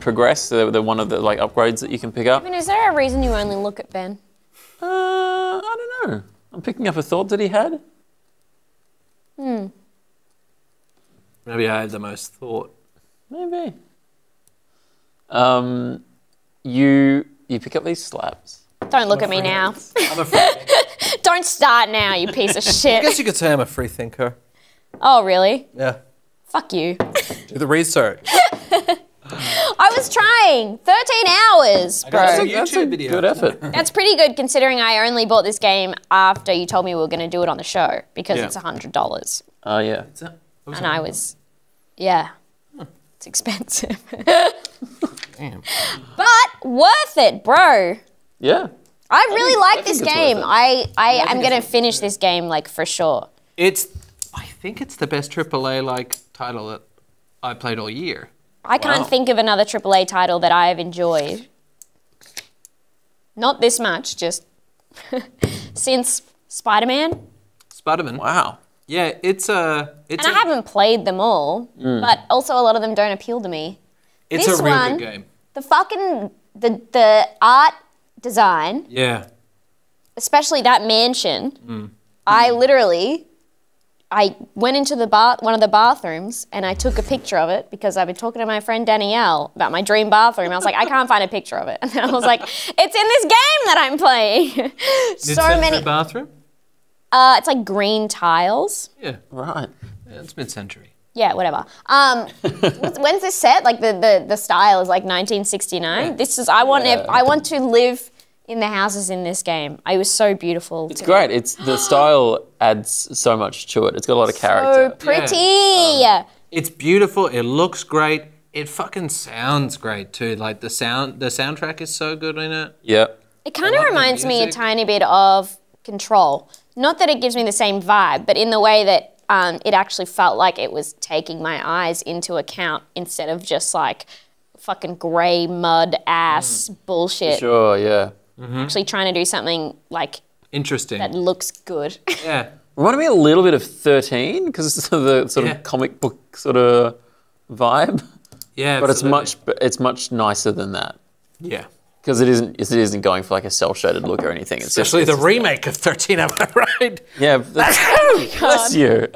progress. They're one of the like upgrades that you can pick up. I mean, is there a reason you only look at Ben? I don't know. I'm picking up a thought that he had. Hmm. Maybe I have the most thought. Maybe. You pick up these slabs. Don't look at me now. I'm a free thinker. Don't start now, you piece of shit. I guess you could say I'm a free thinker. Oh, really? Yeah. Fuck you. Do the research. I was trying. 13 hours, bro. That's a video. Good effort. That's pretty good considering I only bought this game after you told me we were going to do it on the show because it's $100. Oh, yeah. And I was, yeah. It's expensive. Damn. But worth it, bro. Yeah. I really like this game. I am going to finish this game, like, for sure. It's, I think it's the best AAA, like, title that I played all year. I can't think of another AAA title that I have enjoyed. Not this much, just since Spider-Man. Spider-Man. Wow. Yeah, it's a... and I haven't played them all, but also a lot of them don't appeal to me. It's a real good game. The fucking... The art design... Yeah. Especially that mansion. Mm. I literally... I went into the one of the bathrooms and I took a picture of it because I've been talking to my friend Danielle about my dream bathroom. I was like, I can't find a picture of it. And I was like, it's in this game that I'm playing. So many bathroom. It's like green tiles. Yeah, right. Yeah, it's mid-century. Yeah, whatever. When's this set? Like the style is like 1969. Yeah. This is I want to live in the houses in this game. It was so beautiful. It's great. It's the style adds so much to it. It's got a lot of character. So pretty. Yeah. It's beautiful. It looks great. It fucking sounds great too. Like the soundtrack is so good in it. Yeah. It kind of reminds me a tiny bit of Control. Not that it gives me the same vibe, but in the way that it actually felt like it was taking my eyes into account instead of just like fucking grey mud ass bullshit. Sure. Yeah. Mm-hmm. Actually trying to do something like interesting that looks good. Yeah. Reminded me a little bit of 13 because it's the sort of comic book sort of vibe. Yeah. But it's much nicer than that. Yeah. Because it isn't going for like a cell shaded look or anything. It's especially the remake of 13, am I right? Yeah. Bless you.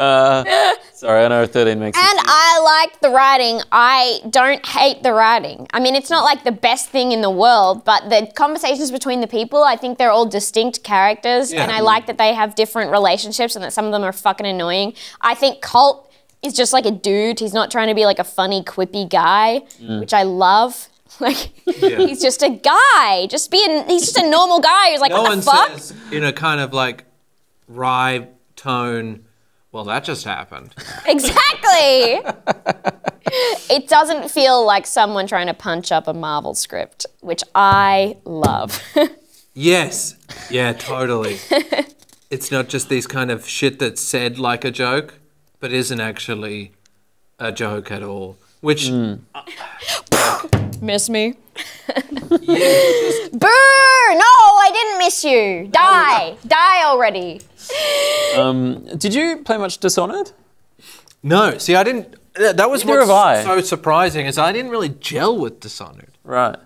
Sorry, I know 13 makes sense. And I like the writing. I don't hate the writing. I mean, it's not like the best thing in the world, but the conversations between the people, I think they're all distinct characters, and I like that they have different relationships and that some of them are fucking annoying. I think Colt is just like a dude. He's not trying to be like a funny, quippy guy, which I love. Like, he's just a guy. He's just a normal guy who's like, no what the fuck? No one says in a kind of like wry tone, well, that just happened. Exactly. It doesn't feel like someone trying to punch up a Marvel script, which I love. Yes. Yeah, totally. It's not just these kind of shit that's said like a joke, but isn't actually a joke at all. Which... miss me? Boo! No, I didn't miss you. Die. Die already. Did you play much Dishonored? No. See, I didn't... That was what's so surprising is I didn't really gel with Dishonored. Right.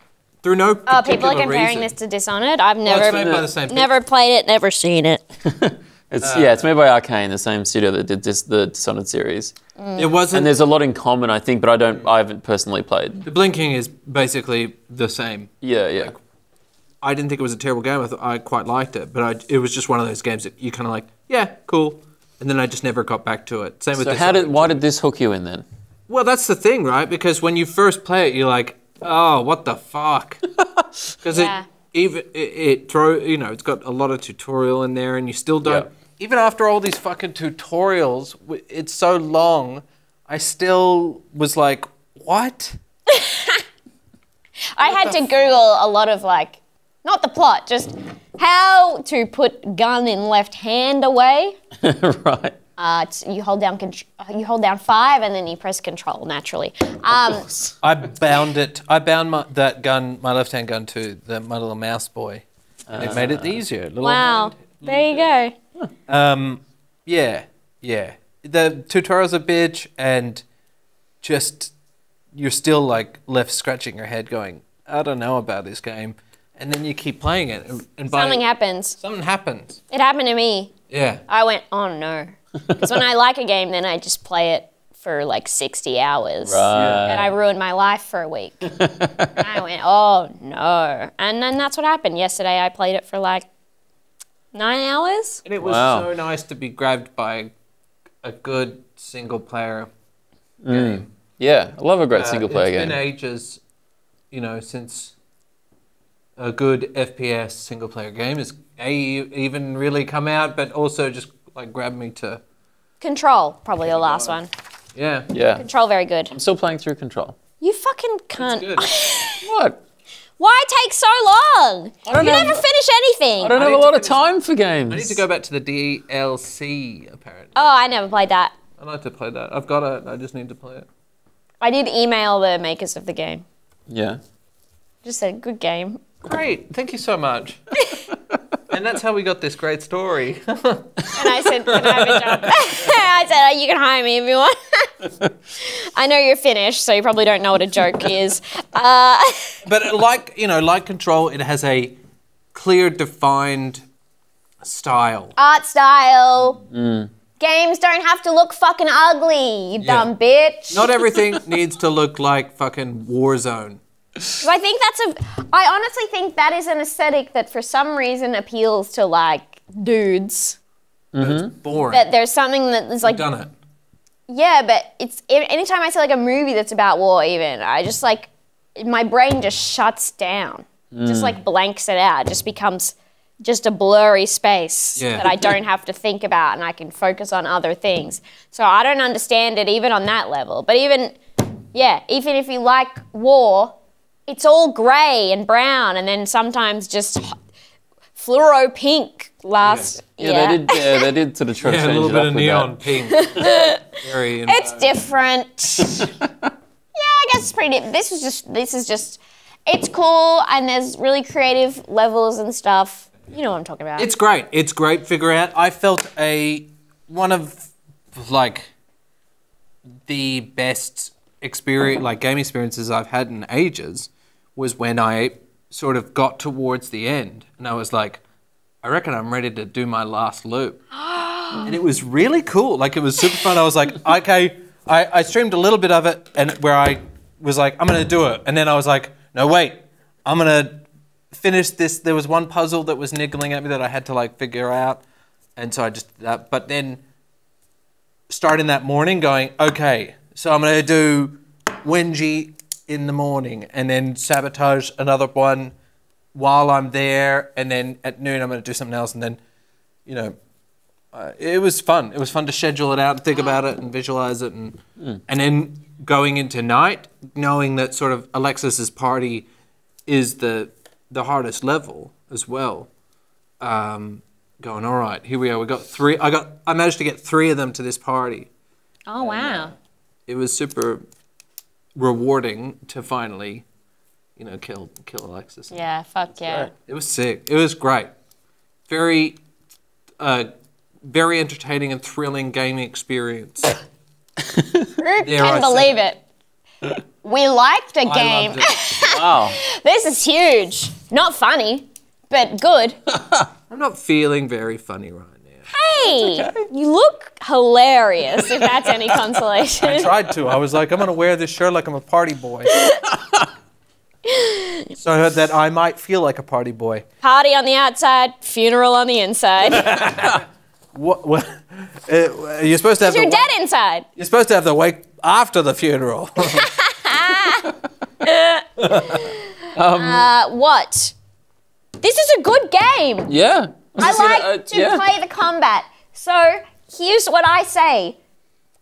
Through no particular reason. Oh, people are comparing this to Dishonored? I've never played it, never seen it. It's made by Arcane, the same studio that did the Dishonored series. Mm. It wasn't, and there's a lot in common, I think, but I haven't personally played. The blinking is basically the same. Yeah, yeah. Like, I didn't think it was a terrible game. I quite liked it, but it was just one of those games that you kind of like, yeah, cool, and then I just never got back to it. Same with Dishonored. Why did this hook you in then? Well, that's the thing, right? Because when you first play it, you're like, oh, what the fuck? Because it's got a lot of tutorial in there, and you still don't. Yep. Even after all these fucking tutorials, it's so long, I still was like, what? I had to Google a lot of like, not the plot, just how to put gun in left hand away. Right. You hold down 5 and then you press control naturally. I bound that gun, my left hand gun, to my little mouse boy. It made it easier. Wow. There you go. Yeah. Yeah. The tutorial's a bitch, and just you're still like left scratching your head going, I don't know about this game. And then you keep playing it. And something happens. Something happens. It happened to me. Yeah. I went, oh no. Because when I like a game, then I just play it for like 60 hours. Right. And I ruined my life for a week. And I went, oh no. And then that's what happened. Yesterday I played it for like 9 hours. And it was so nice to be grabbed by a good single player game. Yeah, I love a great single player game. It's been ages, you know, since a good FPS single player game has even really come out, but also just like grabbed me to... Control, probably the last one. Yeah. Control, very good. I'm still playing through Control. You fucking cunt. It's good. What? Why take so long? You never finish anything. I don't have a lot of time for games. I need to go back to the DLC, apparently. Oh, I never played that. I'd like to play that. I've got it. I just need to play it. I did email the makers of the game. Yeah. Just said, good game. Great. Thank you so much. And that's how we got this great story. And I said, can I have a job? I said, oh, you can hire me if you want. I know you're Finnish, so you probably don't know what a joke is. But like, you know, like Control, it has a clear, defined style. Art style. Mm. Games don't have to look fucking ugly, you dumb bitch. Not everything needs to look like fucking Warzone. So I think that's I honestly think that is an aesthetic that for some reason appeals to like dudes. Mm-hmm. It's boring. That there's something that is like... You've done it. Yeah, but it's anytime I see like a movie that's about war even, I just like, my brain just shuts down. Mm. Just like blanks it out. It just becomes just a blurry space that I don't have to think about and I can focus on other things. So I don't understand it even on that level. But even, yeah, even if you like war, it's all grey and brown and then sometimes just fluoro pink last year. Yeah, they did sort of try to change it up. A little bit of neon pink. Very it's different. Yeah, I guess it's pretty different. This is just, it's cool and there's really creative levels and stuff. You know what I'm talking about. It's great. It's great. Figure out. I felt one of like the best experience, like game experiences I've had in ages, was when I sort of got towards the end and I was like, I reckon I'm ready to do my last loop. And it was really cool. Like it was super fun. I was like, okay, I streamed a little bit of it and where I was like, I'm going to do it. And then I was like, no, wait, I'm going to finish this. There was one puzzle that was niggling at me that I had to like figure out. And so I just did that. But then starting that morning going, okay, so I'm going to do Wenji in the morning and then sabotage another one while I'm there, and then at noon I'm going to do something else, and then, you know, it was fun. It was fun to schedule it out and think about it and visualize it, and then going into night, knowing that sort of Alexis's party is the hardest level as well. Going, all right, here we are. We got three. I managed to get three of them to this party. Oh wow. It was super rewarding to finally, you know, kill Alexis. Yeah, fuck yeah. Right. It was sick. It was great. Very, very entertaining and thrilling gaming experience. Can't believe it. We liked a game. Loved it. Wow. This is huge. Not funny, but good. I'm not feeling very funny right now. Hey, okay. You look hilarious, if that's any consolation. I tried to. I was like, I'm going to wear this shirt like I'm a party boy. So I heard that I might feel like a party boy. Party on the outside, funeral on the inside. What? You're supposed to have you're dead inside. You're supposed to have the wake after the funeral. What? This is a good game. Yeah. I like to play the combat. So here's what I say.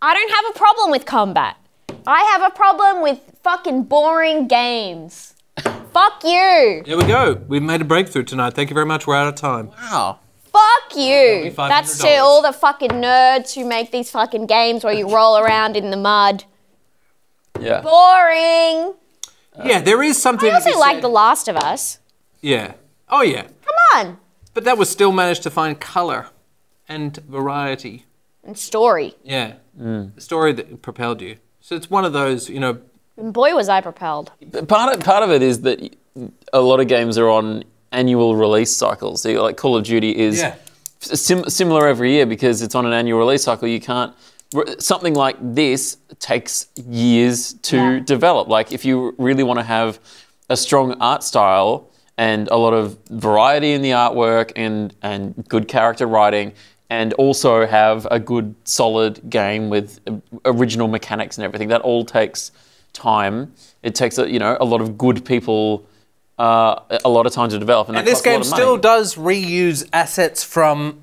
I don't have a problem with combat. I have a problem with fucking boring games. Fuck you. There we go. We've made a breakthrough tonight. Thank you very much. We're out of time. Wow. Fuck you. That's to all the fucking nerds who make these fucking games where you roll around in the mud. Yeah. Boring. Yeah, there is something. I also like The Last of Us. Yeah. Oh, yeah. Come on. But that was still managed to find color and variety. And story. Yeah. Mm. The story that propelled you. So it's one of those, you know... And boy, was I propelled. Part of it is that a lot of games are on annual release cycles. So like Call of Duty is similar every year because it's on an annual release cycle. You can't... Something like this takes years to develop. Like if you really want to have a strong art style and a lot of variety in the artwork and good character writing, and also have a good solid game with original mechanics and everything, that all takes time. It takes a lot of good people a lot of time to develop, and this game still does reuse assets from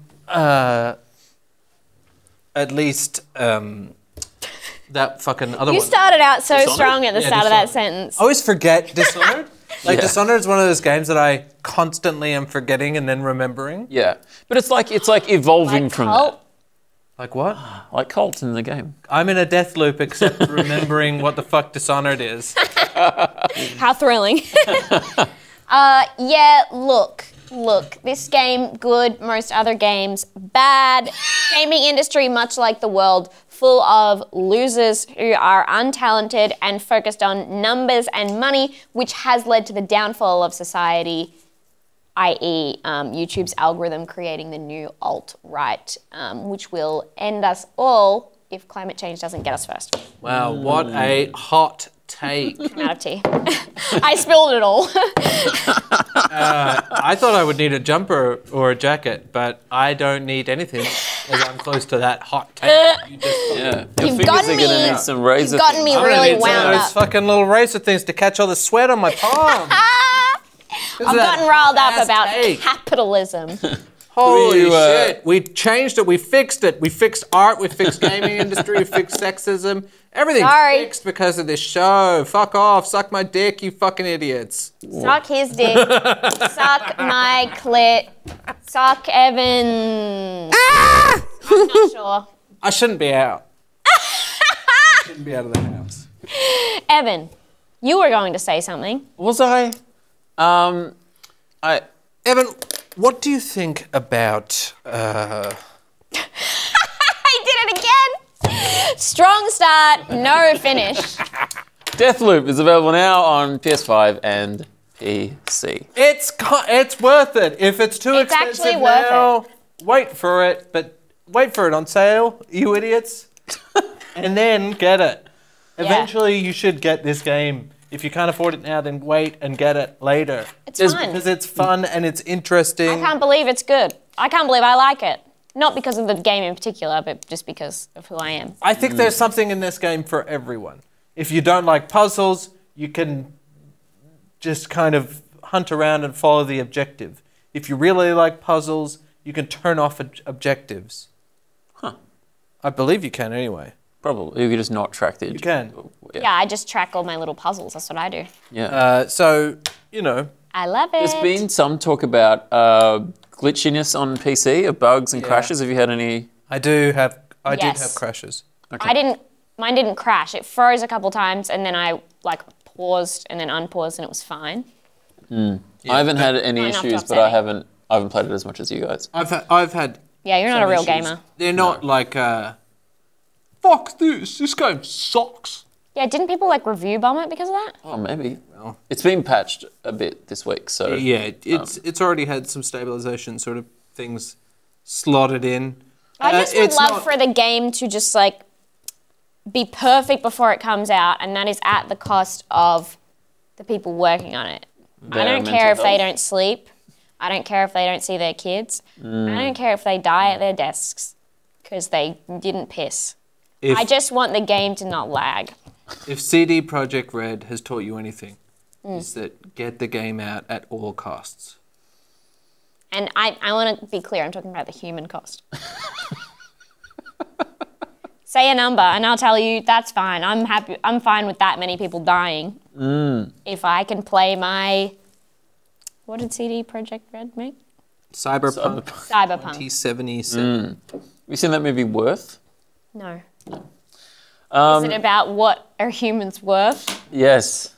at least that fucking other one. You started out so strong at the start of that sentence. I always forget Dishonored. Like Dishonored is one of those games that I constantly am forgetting and then remembering. Yeah, but it's like evolving from that. Like what? Like Colt in the game. I'm in a death loop except remembering what the fuck Dishonored is. How thrilling. Look, this game good, most other games bad. Gaming industry, much like the world, full of losers who are untalented and focused on numbers and money, which has led to the downfall of society, i.e. YouTube's algorithm creating the new alt-right, which will end us all if climate change doesn't get us first. Wow, what a hot take. I'm out of tea. I spilled it all. I thought I would need a jumper or a jacket, but I don't need anything as I'm close to that hot take. You've gotten me really wound up. Those fucking little razor things to catch all the sweat on my palm. I've gotten riled up about capitalism. Holy shit. We changed it. We fixed it. We fixed art. We fixed gaming industry. We fixed sexism. Everything's fixed because of this show. Fuck off. Suck my dick, you fucking idiots. Suck his dick. Suck my clit. Suck Evan. Ah! I'm not sure. I shouldn't be out. I shouldn't be out of the house. Evan, you were going to say something. Was I? Evan, what do you think about... I did it again. Strong start, no finish. Deathloop is available now on PS5 and PC. It's worth it. If it's too expensive now, wait for it. But wait for it on sale, you idiots. And then get it. Eventually you should get this game. If you can't afford it now, then wait and get it later. It's fun. Because it's fun and it's interesting. I can't believe it's good. I can't believe I like it. Not because of the game in particular, but just because of who I am. I think there's something in this game for everyone. If you don't like puzzles, you can just kind of hunt around and follow the objective. If you really like puzzles, you can turn off objectives. Huh. I believe you can anyway. Probably. You can just not track the objective. You can. Yeah, I just track all my little puzzles. That's what I do. Yeah. So, you know. I love it. There's been some talk about... glitchiness on PC, of bugs and crashes. Have you had any? I did have crashes. Okay. Mine didn't crash. It froze a couple times and then I like paused and then unpaused and it was fine. Mm. Yeah. I haven't had any issues, but I haven't played it as much as you guys. I've had Yeah, you're not a real gamer. They're not like fuck this game sucks. Yeah, didn't people like review bomb it because of that? Oh, maybe. Well, it's been patched a bit this week, so yeah, it's already had some stabilization sort of things slotted in. I just would love for the game to just like be perfect before it comes out, and that is at the cost of the people working on it. I don't care if they don't sleep. I don't care if they don't see their kids. I don't care if they die at their desks because they didn't piss. I just want the game to not lag. If CD Projekt Red has taught you anything, is that get the game out at all costs. And I want to be clear, I'm talking about the human cost. Say a number and I'll tell you, that's fine. I'm fine with that many people dying. If I can play my, what did CD Projekt Red make? Cyberpunk. 2077. Have you seen that movie Worth? No. Is it about what are humans worth? Yes.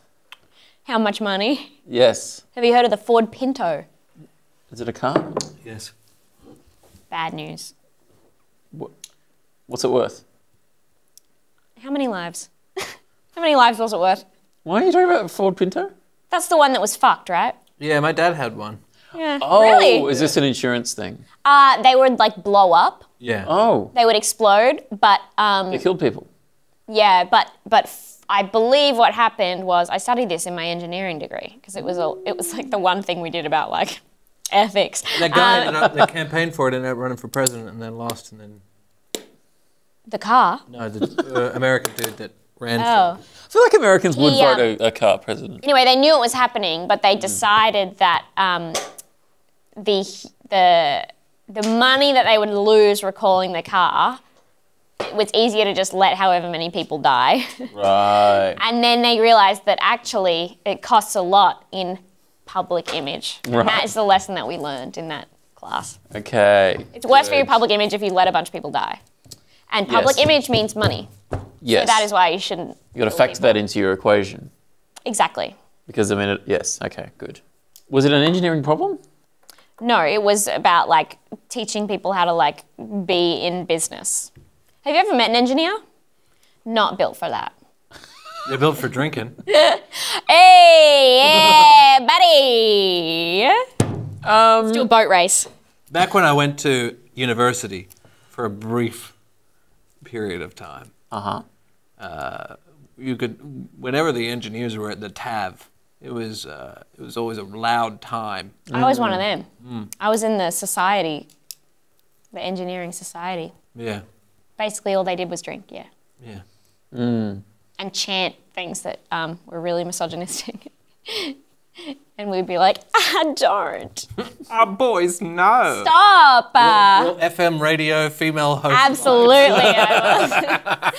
How much money? Yes. Have you heard of the Ford Pinto? Is it a car? Yes. Bad news. What's it worth? How many lives? How many lives was it worth? Why are you talking about Ford Pinto? That's the one that was fucked, right? Yeah, my dad had one. Yeah. Oh, really? Is this an insurance thing? They would like blow up. Yeah. Oh. They would explode, but they killed people. Yeah, but I believe what happened was I studied this in my engineering degree because it was like the one thing we did about like ethics. That guy ended up, they campaigned for it, ended up running for president, and then lost, and then. The car? No, the American dude that ran for it. I feel like Americans would vote a car president. Anyway, they knew it was happening, but they decided that the money that they would lose recalling the car, it was easier to just let however many people die. Right. And then they realized that actually it costs a lot in public image. Right. And that is the lesson that we learned in that class. Okay. It's worse for your public image if you let a bunch of people die. And public image means money. Yes. So that is why you shouldn't. You got to factor that into your equation. Exactly. Because I mean, okay, good. Was it an engineering problem? No, it was about like teaching people how to like be in business. Have you ever met an engineer? Not built for that. They're built for drinking. Hey, buddy. Let's do a boat race. Back when I went to university for a brief period of time. You could, whenever the engineers were at the TAV, it was always a loud time. I was one of them. I was in the society, the engineering society. Yeah. Basically, all they did was drink. Yeah. Yeah. And chant things that were really misogynistic, and we'd be like, "Ah, don't." Our boys, no. Stop. Real FM radio female host. Absolutely. You gotta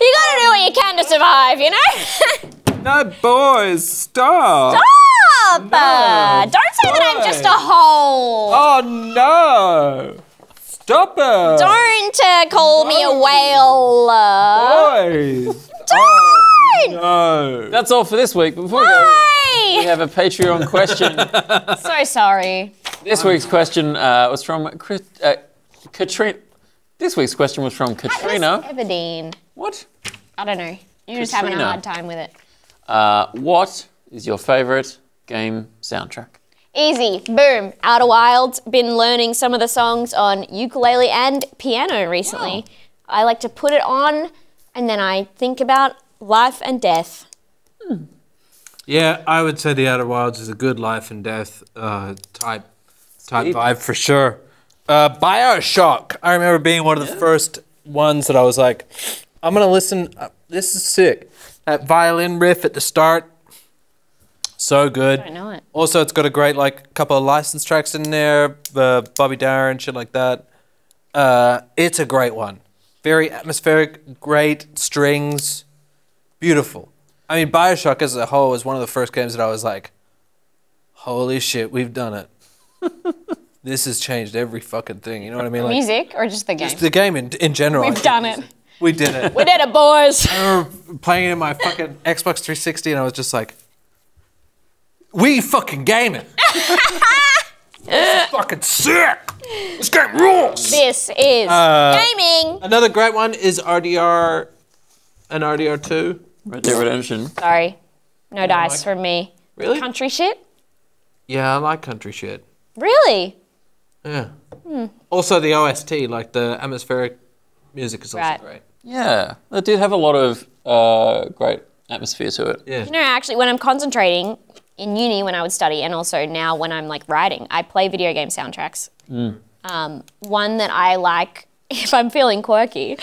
do what you can to survive, you know. No, boys, stop. Stop. No, don't say that I'm just a hole. Oh no. Stop it! Don't call me a whale. Boys! Don't! Oh, no. That's all for this week. Before we go, we have a Patreon question. So sorry. This week's question was from Katrina. This week's question was from Katrina. Everdeen. What? I don't know. You're just having a hard time with it. What is your favourite game soundtrack? Easy, boom, Outer Wilds. Been learning some of the songs on ukulele and piano recently. Wow. I like to put it on and then I think about life and death. Yeah, I would say the Outer Wilds is a good life and death type vibe for sure. Bioshock, I remember being one of the first ones that I was like, I'm gonna listen, this is sick. That violin riff at the start, so good. I don't know it. Also, it's got a great like couple of licensed tracks in there, Bobby Darin, shit like that. It's a great one. Very atmospheric, great strings, beautiful. I mean, Bioshock as a whole is one of the first games that I was like, holy shit, we've done it. This has changed every fucking thing, you know what I mean? Like, music or just the game? Just the game in general. We've done it. We did it. We did it, boys. I remember playing it in my fucking Xbox 360 and I was just like, we fucking gaming. This is fucking sick. This game rules. This is gaming. Another great one is RDR and RDR2. Red Dead Redemption. Sorry. No dice from me. Really? Country shit? Yeah, I like country shit. Really? Yeah. Also the OST, like the atmospheric music is also great. Yeah. It did have a lot of great atmosphere to it. Yeah. You know, actually, when I'm concentrating, in uni when I would study and also now when I'm like writing, I play video game soundtracks. One that I like, if I'm feeling quirky,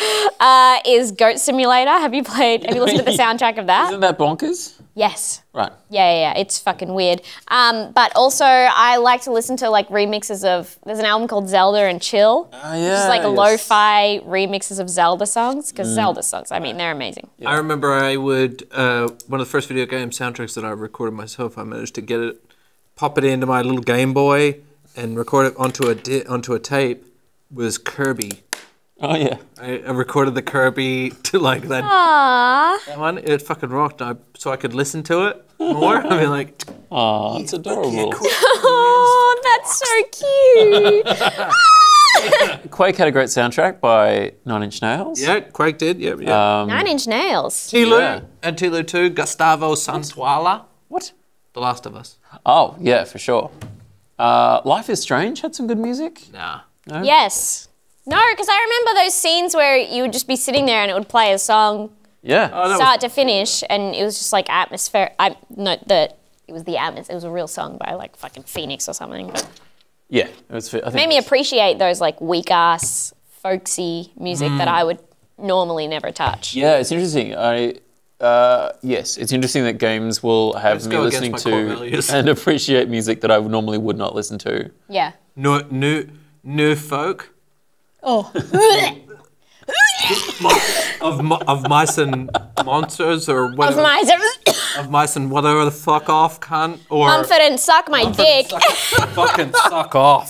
is Goat Simulator. Have you listened to the soundtrack of that? Isn't that bonkers? Yes. Right. Yeah, it's fucking weird. But also I like to listen to like remixes of, there's an album called Zelda and Chill. Which is like lo-fi remixes of Zelda songs, because Zelda songs, I mean, they're amazing. Yeah. I remember I would, one of the first video game soundtracks that I recorded myself, I managed to get it, pop it into my little Game Boy and record it onto a tape, was Kirby. Oh yeah. I recorded the Kirby to like that. Aww. That one. It fucking rocked. So I could listen to it more. I mean, like. Aw, it's adorable. Oh, that's so cute. Quake had a great soundtrack by 9 Inch Nails. Yeah, Quake did. Yep, yeah. 9 Inch Nails. T-Loo and T-Loo 2, Gustavo Santaolalla. What? The Last of Us. Oh yeah, for sure. Life is Strange had some good music. Nah. No? Yes. No, because I remember those scenes where you would just be sitting there and it would play a song, start to finish, and it was just like atmospheric. It was a real song by like fucking Phoenix or something. But yeah, it was. I think made me appreciate those like weak ass folksy music that I would normally never touch. Yeah, it's interesting. Yes, it's interesting that games will have me listening to and appreciate music that I normally would not listen to. Yeah. New folk. Oh. of mice and monsters or whatever. Of mice and whatever the fuck off cunt. Or confident suck my dick. Suck, fucking suck off.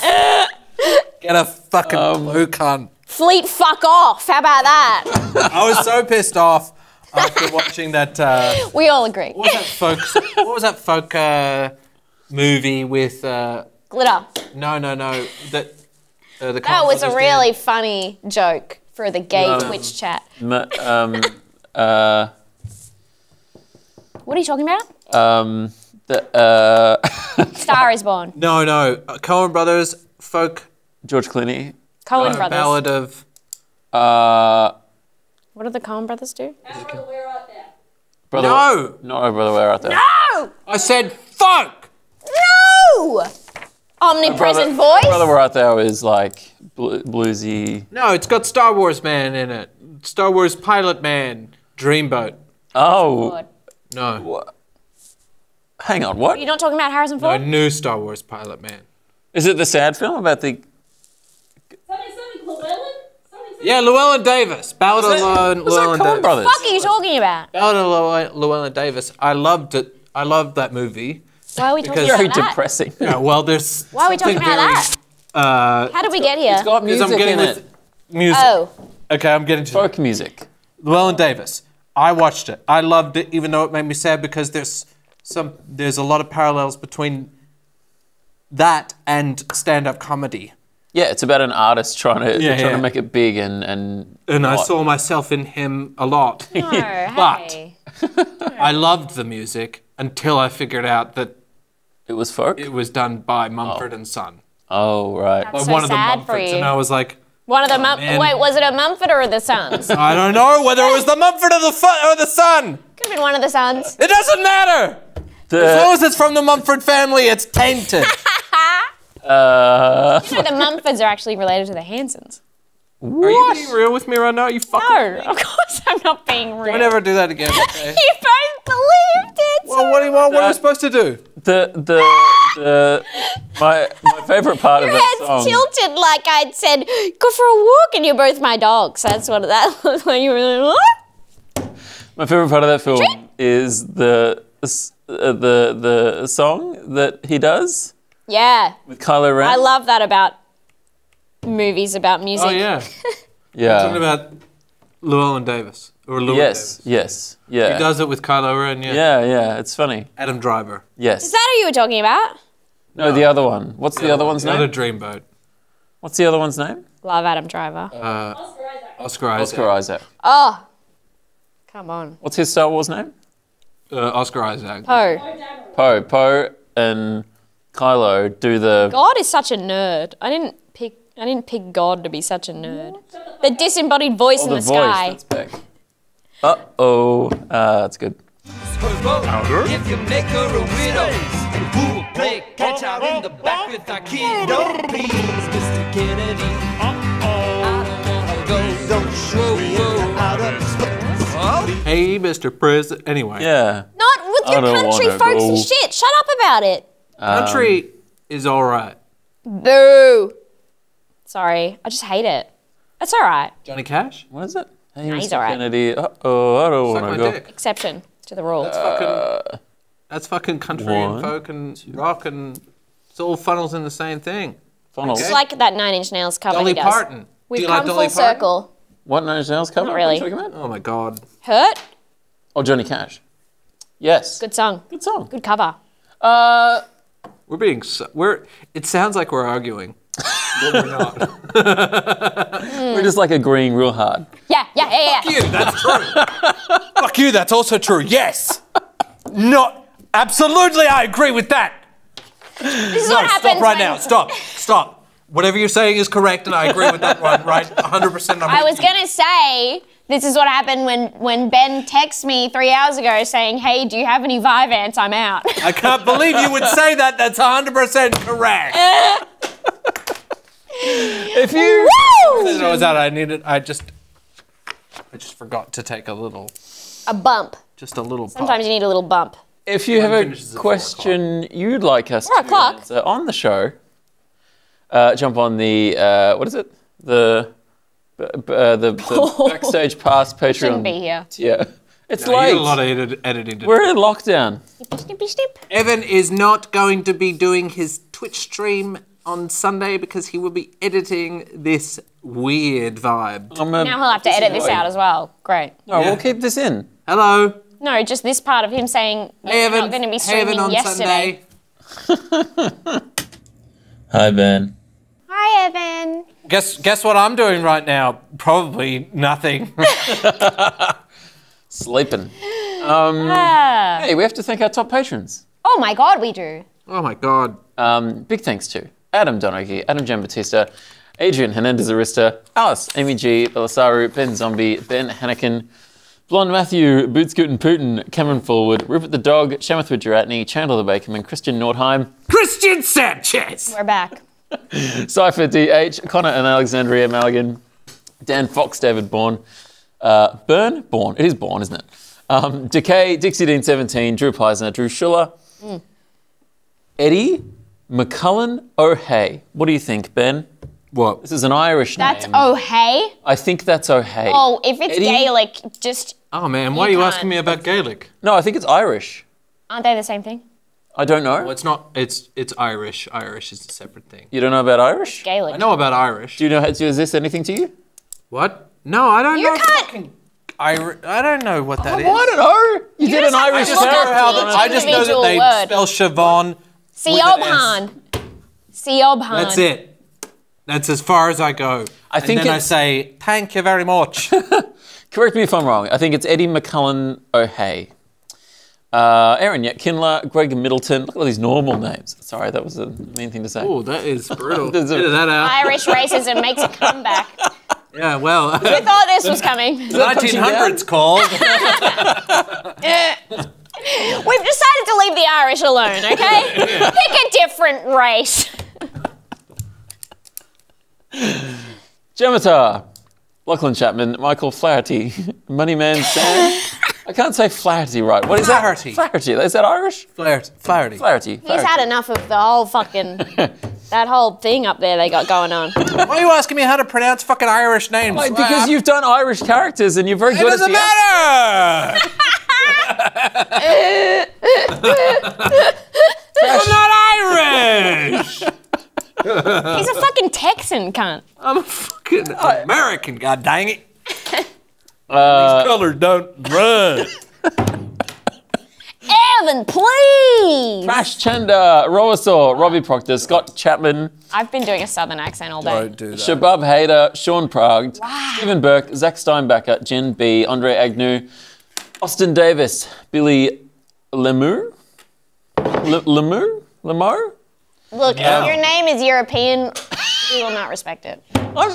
Get a fucking blue cunt. Fleet fuck off. How about that? I was so pissed off after watching that. We all agree. What was that folk movie with? Glitter. No. That. That was a really funny joke for the gay Twitch chat. What are you talking about? Star is Born. No. Coen Brothers, folk. George Clooney. Coen Brothers. Ballad of. What do the Coen Brothers do? Where Art Thou? Brother, no. Not O Brother, Where Art Thou? No. I said folk. No. Omnipresent voice? Brother, Where Art Thou is like bluesy. No, it's got Star Wars Man in it. Star Wars Pilot Man. Dreamboat. Oh. No. What? Hang on, what? You're not talking about Harrison Ford? No, new Star Wars Pilot Man. Is it the sad film about the... Something Llewellyn? Yeah, Llewellyn Davis. Ballad of Llewellyn Davis. What the fuck are you talking about? Ballad of Llewellyn Davis. I loved it. I loved that movie. Why are we talking about that? Very depressing. Yeah, well, there's. Why are we talking about that? How did we get here? It's got music in it. Music. Oh. Okay, I'm getting to folk music. Llewellyn Davis. I watched it. I loved it, even though it made me sad because there's a lot of parallels between that and stand-up comedy. Yeah, it's about an artist trying to make it big and I saw myself in him a lot. No, hey. But I loved the music until I figured out that. It was folk? It was done by Mumford and Son. Oh, right. That's so sad for you. And I was like, wait, was it a Mumford or the Sons? I don't know whether it was the Mumford or the Son. Could have been one of the Sons. It doesn't matter. As long as it's from the Mumford family, it's tainted. You know the Mumfords are actually related to the Hansons. What? Are you being real with me right now? You fucking. No, of course I'm not being real. Don't ever do that again. Okay? You both believed it. Well, what do you want? What am I supposed to do? My favorite part of that song. Your head's tilted like I'd said, go for a walk, and you're both my dogs. That's what that was like. You were like, what? My favorite part of that film is the song that he does. Yeah. With Kylo Ren. I love that about. Movies about music. Oh yeah, yeah. I'm talking about Llewellyn Davis or Llewellyn Davis. Yes, yeah. He does it with Kylo Ren. Yeah, yeah, yeah. It's funny. Adam Driver. Yes. Is that who you were talking about? No, the other one. What's the other one's name? The other Dreamboat. What's the other one's name? Love Adam Driver. Oscar Isaac. Oscar Isaac. Oh, come on. What's his Star Wars name? Oscar Isaac. Poe and Kylo do the. God is such a nerd. I didn't pick God to be such a nerd. The disembodied voice in the sky. Voice, that's back. Uh-oh. That's good. Powder. If you make her a widow, who will play catch out in the back with our kiddo, please, Mr. Kennedy. I don't know how to go. Don't show you out of. Hey, Mr. President. Anyway. Yeah. Not with your country folks and shit. Shut up about it. Country is all right. Boo. Sorry, I just hate it. That's all right. Johnny Cash? What is it? Hey, no, he's all right. Kennedy. I don't want to go. Dick. Exception to the rule. That's fucking country and folk and rock and it's all funnels in the same thing. Funnels. It's like that 9 Inch Nails cover. Dolly Parton. We've come full circle. What, Nine Inch Nails cover? Not really. Oh my God. Hurt? Oh, Johnny Cash. Yes. Good song. Good song. Good cover. We're being, it sounds like we're arguing. But we're not. We're just like agreeing real hard. Yeah. Fuck you, that's true. Fuck you, that's also true. Yes. Not, absolutely I agree with that. This is what happens. Stop right now, stop. Whatever you're saying is correct, and I agree with that one, right? 100%. I was going to say, this is what happened when Ben texted me 3 hours ago saying, hey, do you have any Vyvanse? I'm out. I can't believe you would say that. That's 100% correct. If you... Woo! I was out. I just forgot to take a little... A bump. Just a little bump. Sometimes you need a little bump. If you have a question you'd like us to answer on the show... jump on the what is it? The backstage pass Patreon. Shouldn't be here. Yeah, it's late. A lot of editing. We're in lockdown. Snip. Evan is not going to be doing his Twitch stream on Sunday because he will be editing this weird vibe. Now he'll have to edit this out as well. Great. No, we'll keep this in. Hello. No, just this part of him saying hey, Evan, not going to be streaming on yesterday. Sunday. Hi, Ben. Hi, Evan. Guess what I'm doing right now? Probably nothing. Sleeping. Hey, we have to thank our top patrons. Oh my God, we do. Oh my God. Big thanks to Adam Donaghy, Adam Giambattista, Adrian Hernandez-Arista, Alice, Amy G, Belisaru, Ben Zombie, Ben Hannikin, Blonde Matthew, Bootscoot Putin, Cameron Forward, Rupert the Dog, Shamath Widgeratney, Chandler the Bakerman, Christian Nordheim, Christian Sanchez! We're back. Cypher DH, Connor and Alexandria Maligan, Dan Fox, David Bourne, Bourne? It is Bourne, isn't it? Decay, Dixie Dean 17, Drew Peisner, Drew Schuller, Eddie McCullen O'Hay. What do you think, Ben? What? This is an Irish name. That's O'Hay? I think that's O'Hay. Oh, if it's Eddie? Gaelic, just... Oh, man, why are you asking me about Gaelic? No, I think it's Irish. Aren't they the same thing? I don't know. Well, it's not... It's Irish. Irish is a separate thing. You don't know about Irish? It's Gaelic. I know about Irish. Do you know... Is this anything to you? What? No, I don't know... You can't... I don't know what that is. I don't know. You did an Irish... I just know that they spell Siobhan... Siobhan. Siobhan. That's it. That's as far as I go. I say, thank you very much. Correct me if I'm wrong. I think it's Eddie McCullen O'Hay. Aaron Yatkindler, Greg Middleton. Look at all these normal names. Sorry, that was a mean thing to say. Oh, that is brutal. Get that out. Irish racism makes a comeback. Yeah, well. Who thought this was coming? 1900s called. We've decided to leave the Irish alone, okay? Pick a different race. Jematar, Lachlan Chapman, Michael Flaherty, Moneyman Sam. I can't say Flaherty right. What is that? Flaherty. Flaherty. Is that Irish? Flaherty. He's had enough of the whole fucking, that whole thing up there they got going on. Why are you asking me how to pronounce fucking Irish names? Like, because you've done Irish characters and you're very good at the... It doesn't matter! I'm not Irish! He's a fucking Texan, cunt. I'm a fucking American, god dang it. These colors don't run. Evan, please. Trash Chanda, Roasaw, Robbie Proctor, Scott Chapman. I've been doing a southern accent all day. Don't do that. Shabab Hader, Sean Pragd, Stephen Burke, Zach Steinbacher, Jen B, Andre Agnew, Austin Davis, Billy Lemur? Lemur? Look, if your name is European, we will not respect it. I'm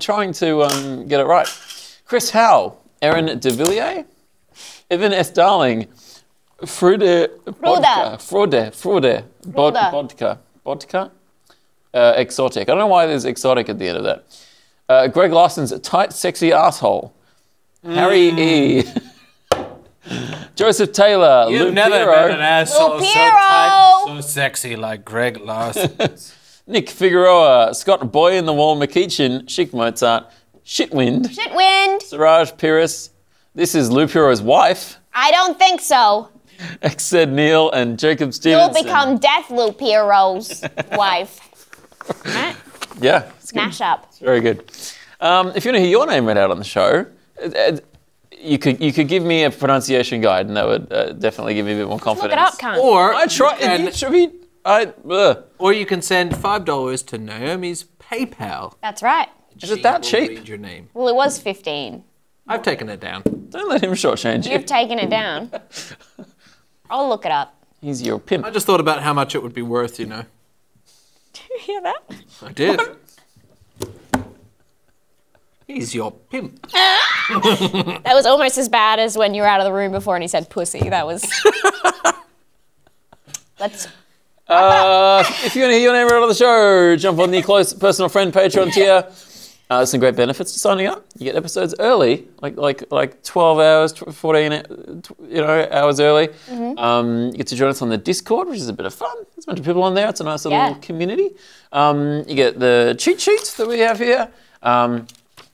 trying to get it right. Chris Howe, Aaron Devilliers, Evan S. Darling, Frode Bodka, Exotic. I don't know why there's exotic at the end of that. Greg Larson's tight, sexy asshole. Harry E. Joseph Taylor, Lou Piero. You've never met an asshole so tight and so sexy like Greg Larson. Nick Figueroa, Scott Boy in the Wall McEachin, Chic Mozart, Shitwind, Siraj Pyrrhus. This is Lou Piero's wife. I don't think so. Xed Neil and Jacob Stevenson. You'll become Deathloop Piero's wife. Right? Yeah. Mashup. It's very good. If you want to hear your name read out on the show, you could give me a pronunciation guide, and that would definitely give me a bit more confidence. Look it up, cunt. Or I try. And it should be. Or you can send $5 to Naomi's PayPal. That's right. Is it that cheap? Read your name. Well, it was 15. I've taken it down. Don't let him shortchange you. You've taken it down. I'll look it up. He's your pimp. I just thought about how much it would be worth, you know. Did you hear that? I did. What? He's your pimp. That was almost as bad as when you were out of the room before and he said pussy. That was. Let's. If you want to hear your name right on the show, jump on the close personal friend Patreon tier. There's some great benefits to signing up. You get episodes early, like 12 hours, 14 hours early. Mm-hmm. You get to join us on the Discord, which is a bit of fun. There's a bunch of people on there. It's a nice little community. You get the cheat sheets that we have here. You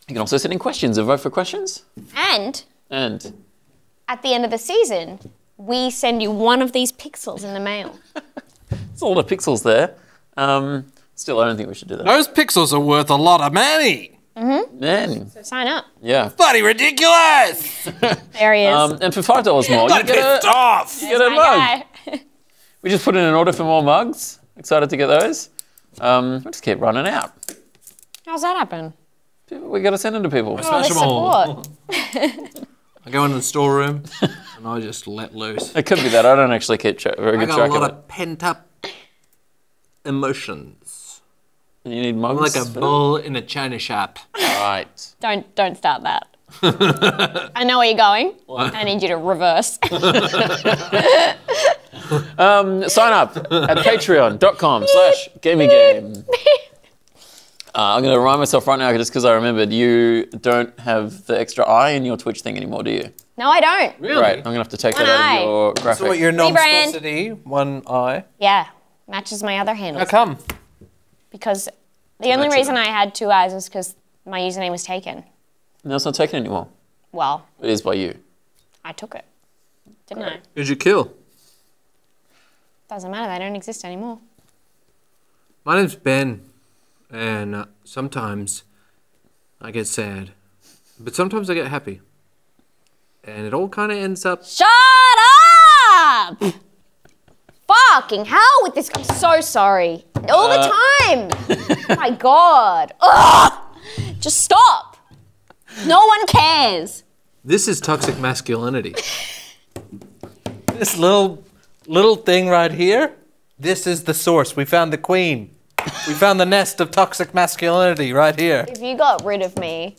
can also send in questions and vote for questions. And at the end of the season, we send you one of these pixels in the mail. It's a lot of pixels there. Still, I don't think we should do that. Those pixels are worth a lot of money. Mm-hmm. Man. So sign up. Yeah. It's bloody ridiculous. There he is. And for $5 more, you get a mug. We just put in an order for more mugs. Excited to get those. We'll just keep running out. How's that happen? We got to send them to people. I smash them all. I go into the storeroom and I just let loose. It could be that. I don't actually keep very good track of it. I got a lot of pent-up emotions. You need mugs? I'm like a bull in a china shop. Right. Don't start that. I know where you're going. What? I need you to reverse. Sign up at patreon.com/gamey game. I'm going to remind myself right now just because I remembered you don't have the extra I in your Twitch thing anymore, do you? No, I don't. Really? Right, I'm going to have to take that out of your graphic. So what, your non-scarcity, one I? Yeah, matches my other handle. How come? Because the only reason I had two I's was because my username was taken. No, it's not taken anymore. Well. It is by you. I took it, didn't I? Who'd you kill? Doesn't matter, they don't exist anymore. My name's Ben. And sometimes I get sad, but sometimes I get happy. And it all kind of ends up. Shut up! Fucking hell with this. I'm so sorry. All the time. My God. Ugh! Just stop. No one cares. This is toxic masculinity. This little thing right here, this is the source. We found the queen. We found the nest of toxic masculinity right here. If you got rid of me,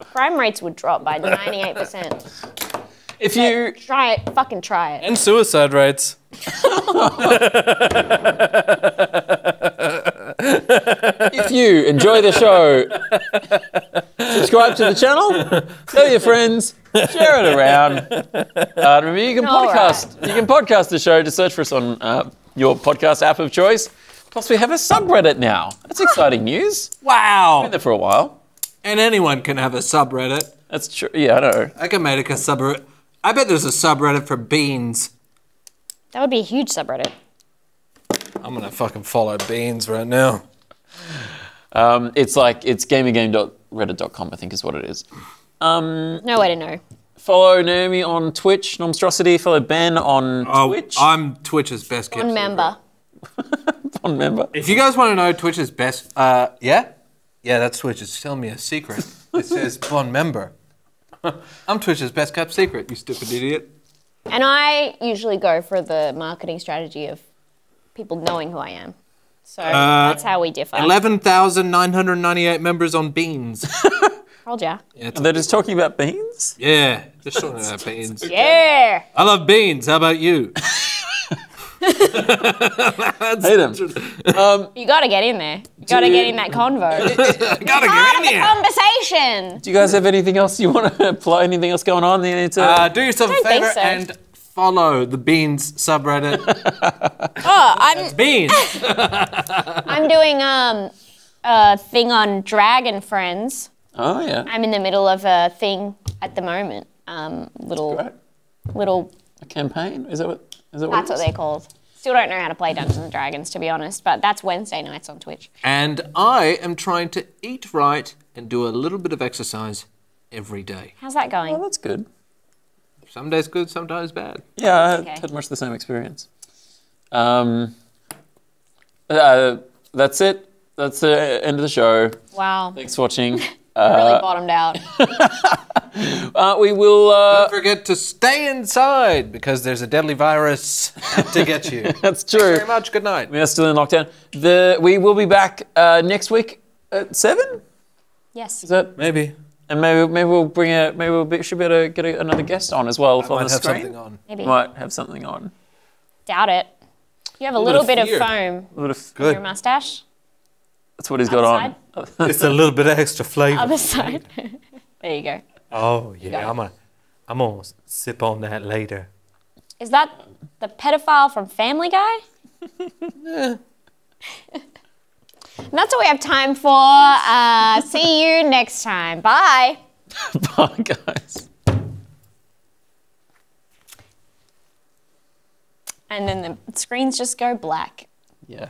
crime rates would drop by 98%. If you... Try it, fucking try it. And suicide rates. If you enjoy the show, subscribe to the channel, tell your friends, share it around. Remember, you can podcast. Right. You can podcast the show. Just search for us on your podcast app of choice. Plus, we have a subreddit now. That's exciting news. Wow. We've been there for a while. And anyone can have a subreddit. That's true. Yeah, I know. I can make a subreddit. I bet there's a subreddit for beans. That would be a huge subreddit. I'm going to fucking follow beans right now. It's like, it's gameygame.reddit.com, I think is what it is. No way to know. Follow Naomi on Twitch, Normstrosity. Follow Ben on Twitch. I'm Twitch's best kept member. Bond member. If you guys want to know Twitch's best, yeah, that's Twitch. It's telling me a secret. It says Bond member. I'm Twitch's best kept secret. You stupid idiot. And I usually go for the marketing strategy of people knowing who I am. So that's how we differ. 11,998 members on beans. Hold ya. Yeah, they're just talking about beans. Yeah, just talking about beans. Okay. Yeah. I love beans. How about you? Hate him. You gotta get in there. You gotta get in that convo. Gotta get in there. Conversation. Do you guys have anything else you want to apply? Anything else going on? Do yourself a favor and follow the Beans subreddit. That's Beans. I'm doing a thing on Dragon Friends. Oh yeah. I'm in the middle of a thing at the moment. Little. A campaign? Is that what? That's what they're called. Still don't know how to play Dungeons and Dragons, to be honest, but that's Wednesday nights on Twitch. And I am trying to eat right and do a little bit of exercise every day. How's that going? Oh, that's good. Some days good, some days bad. Yeah, okay. I had much the same experience. That's it. That's the end of the show. Wow. Thanks for watching. Really bottomed out. We will... Don't forget to stay inside because there's a deadly virus to get you. That's true. Thanks very much. Good night. We are still in lockdown. We will be back next week at 7? Yes. Is that... Maybe. And maybe we'll bring a... Maybe we should be able to get another guest on as well. Might have something on. Maybe. Might have something on. Doubt it. You have a little bit of foam in your mustache. That's what he's got on. It's a little bit of extra flavour. Other side. There you go. Oh yeah, I'm gonna sip on that later. Is that the pedophile from Family Guy? And that's all we have time for. See you next time. Bye. Bye, guys. And then the screens just go black. Yeah.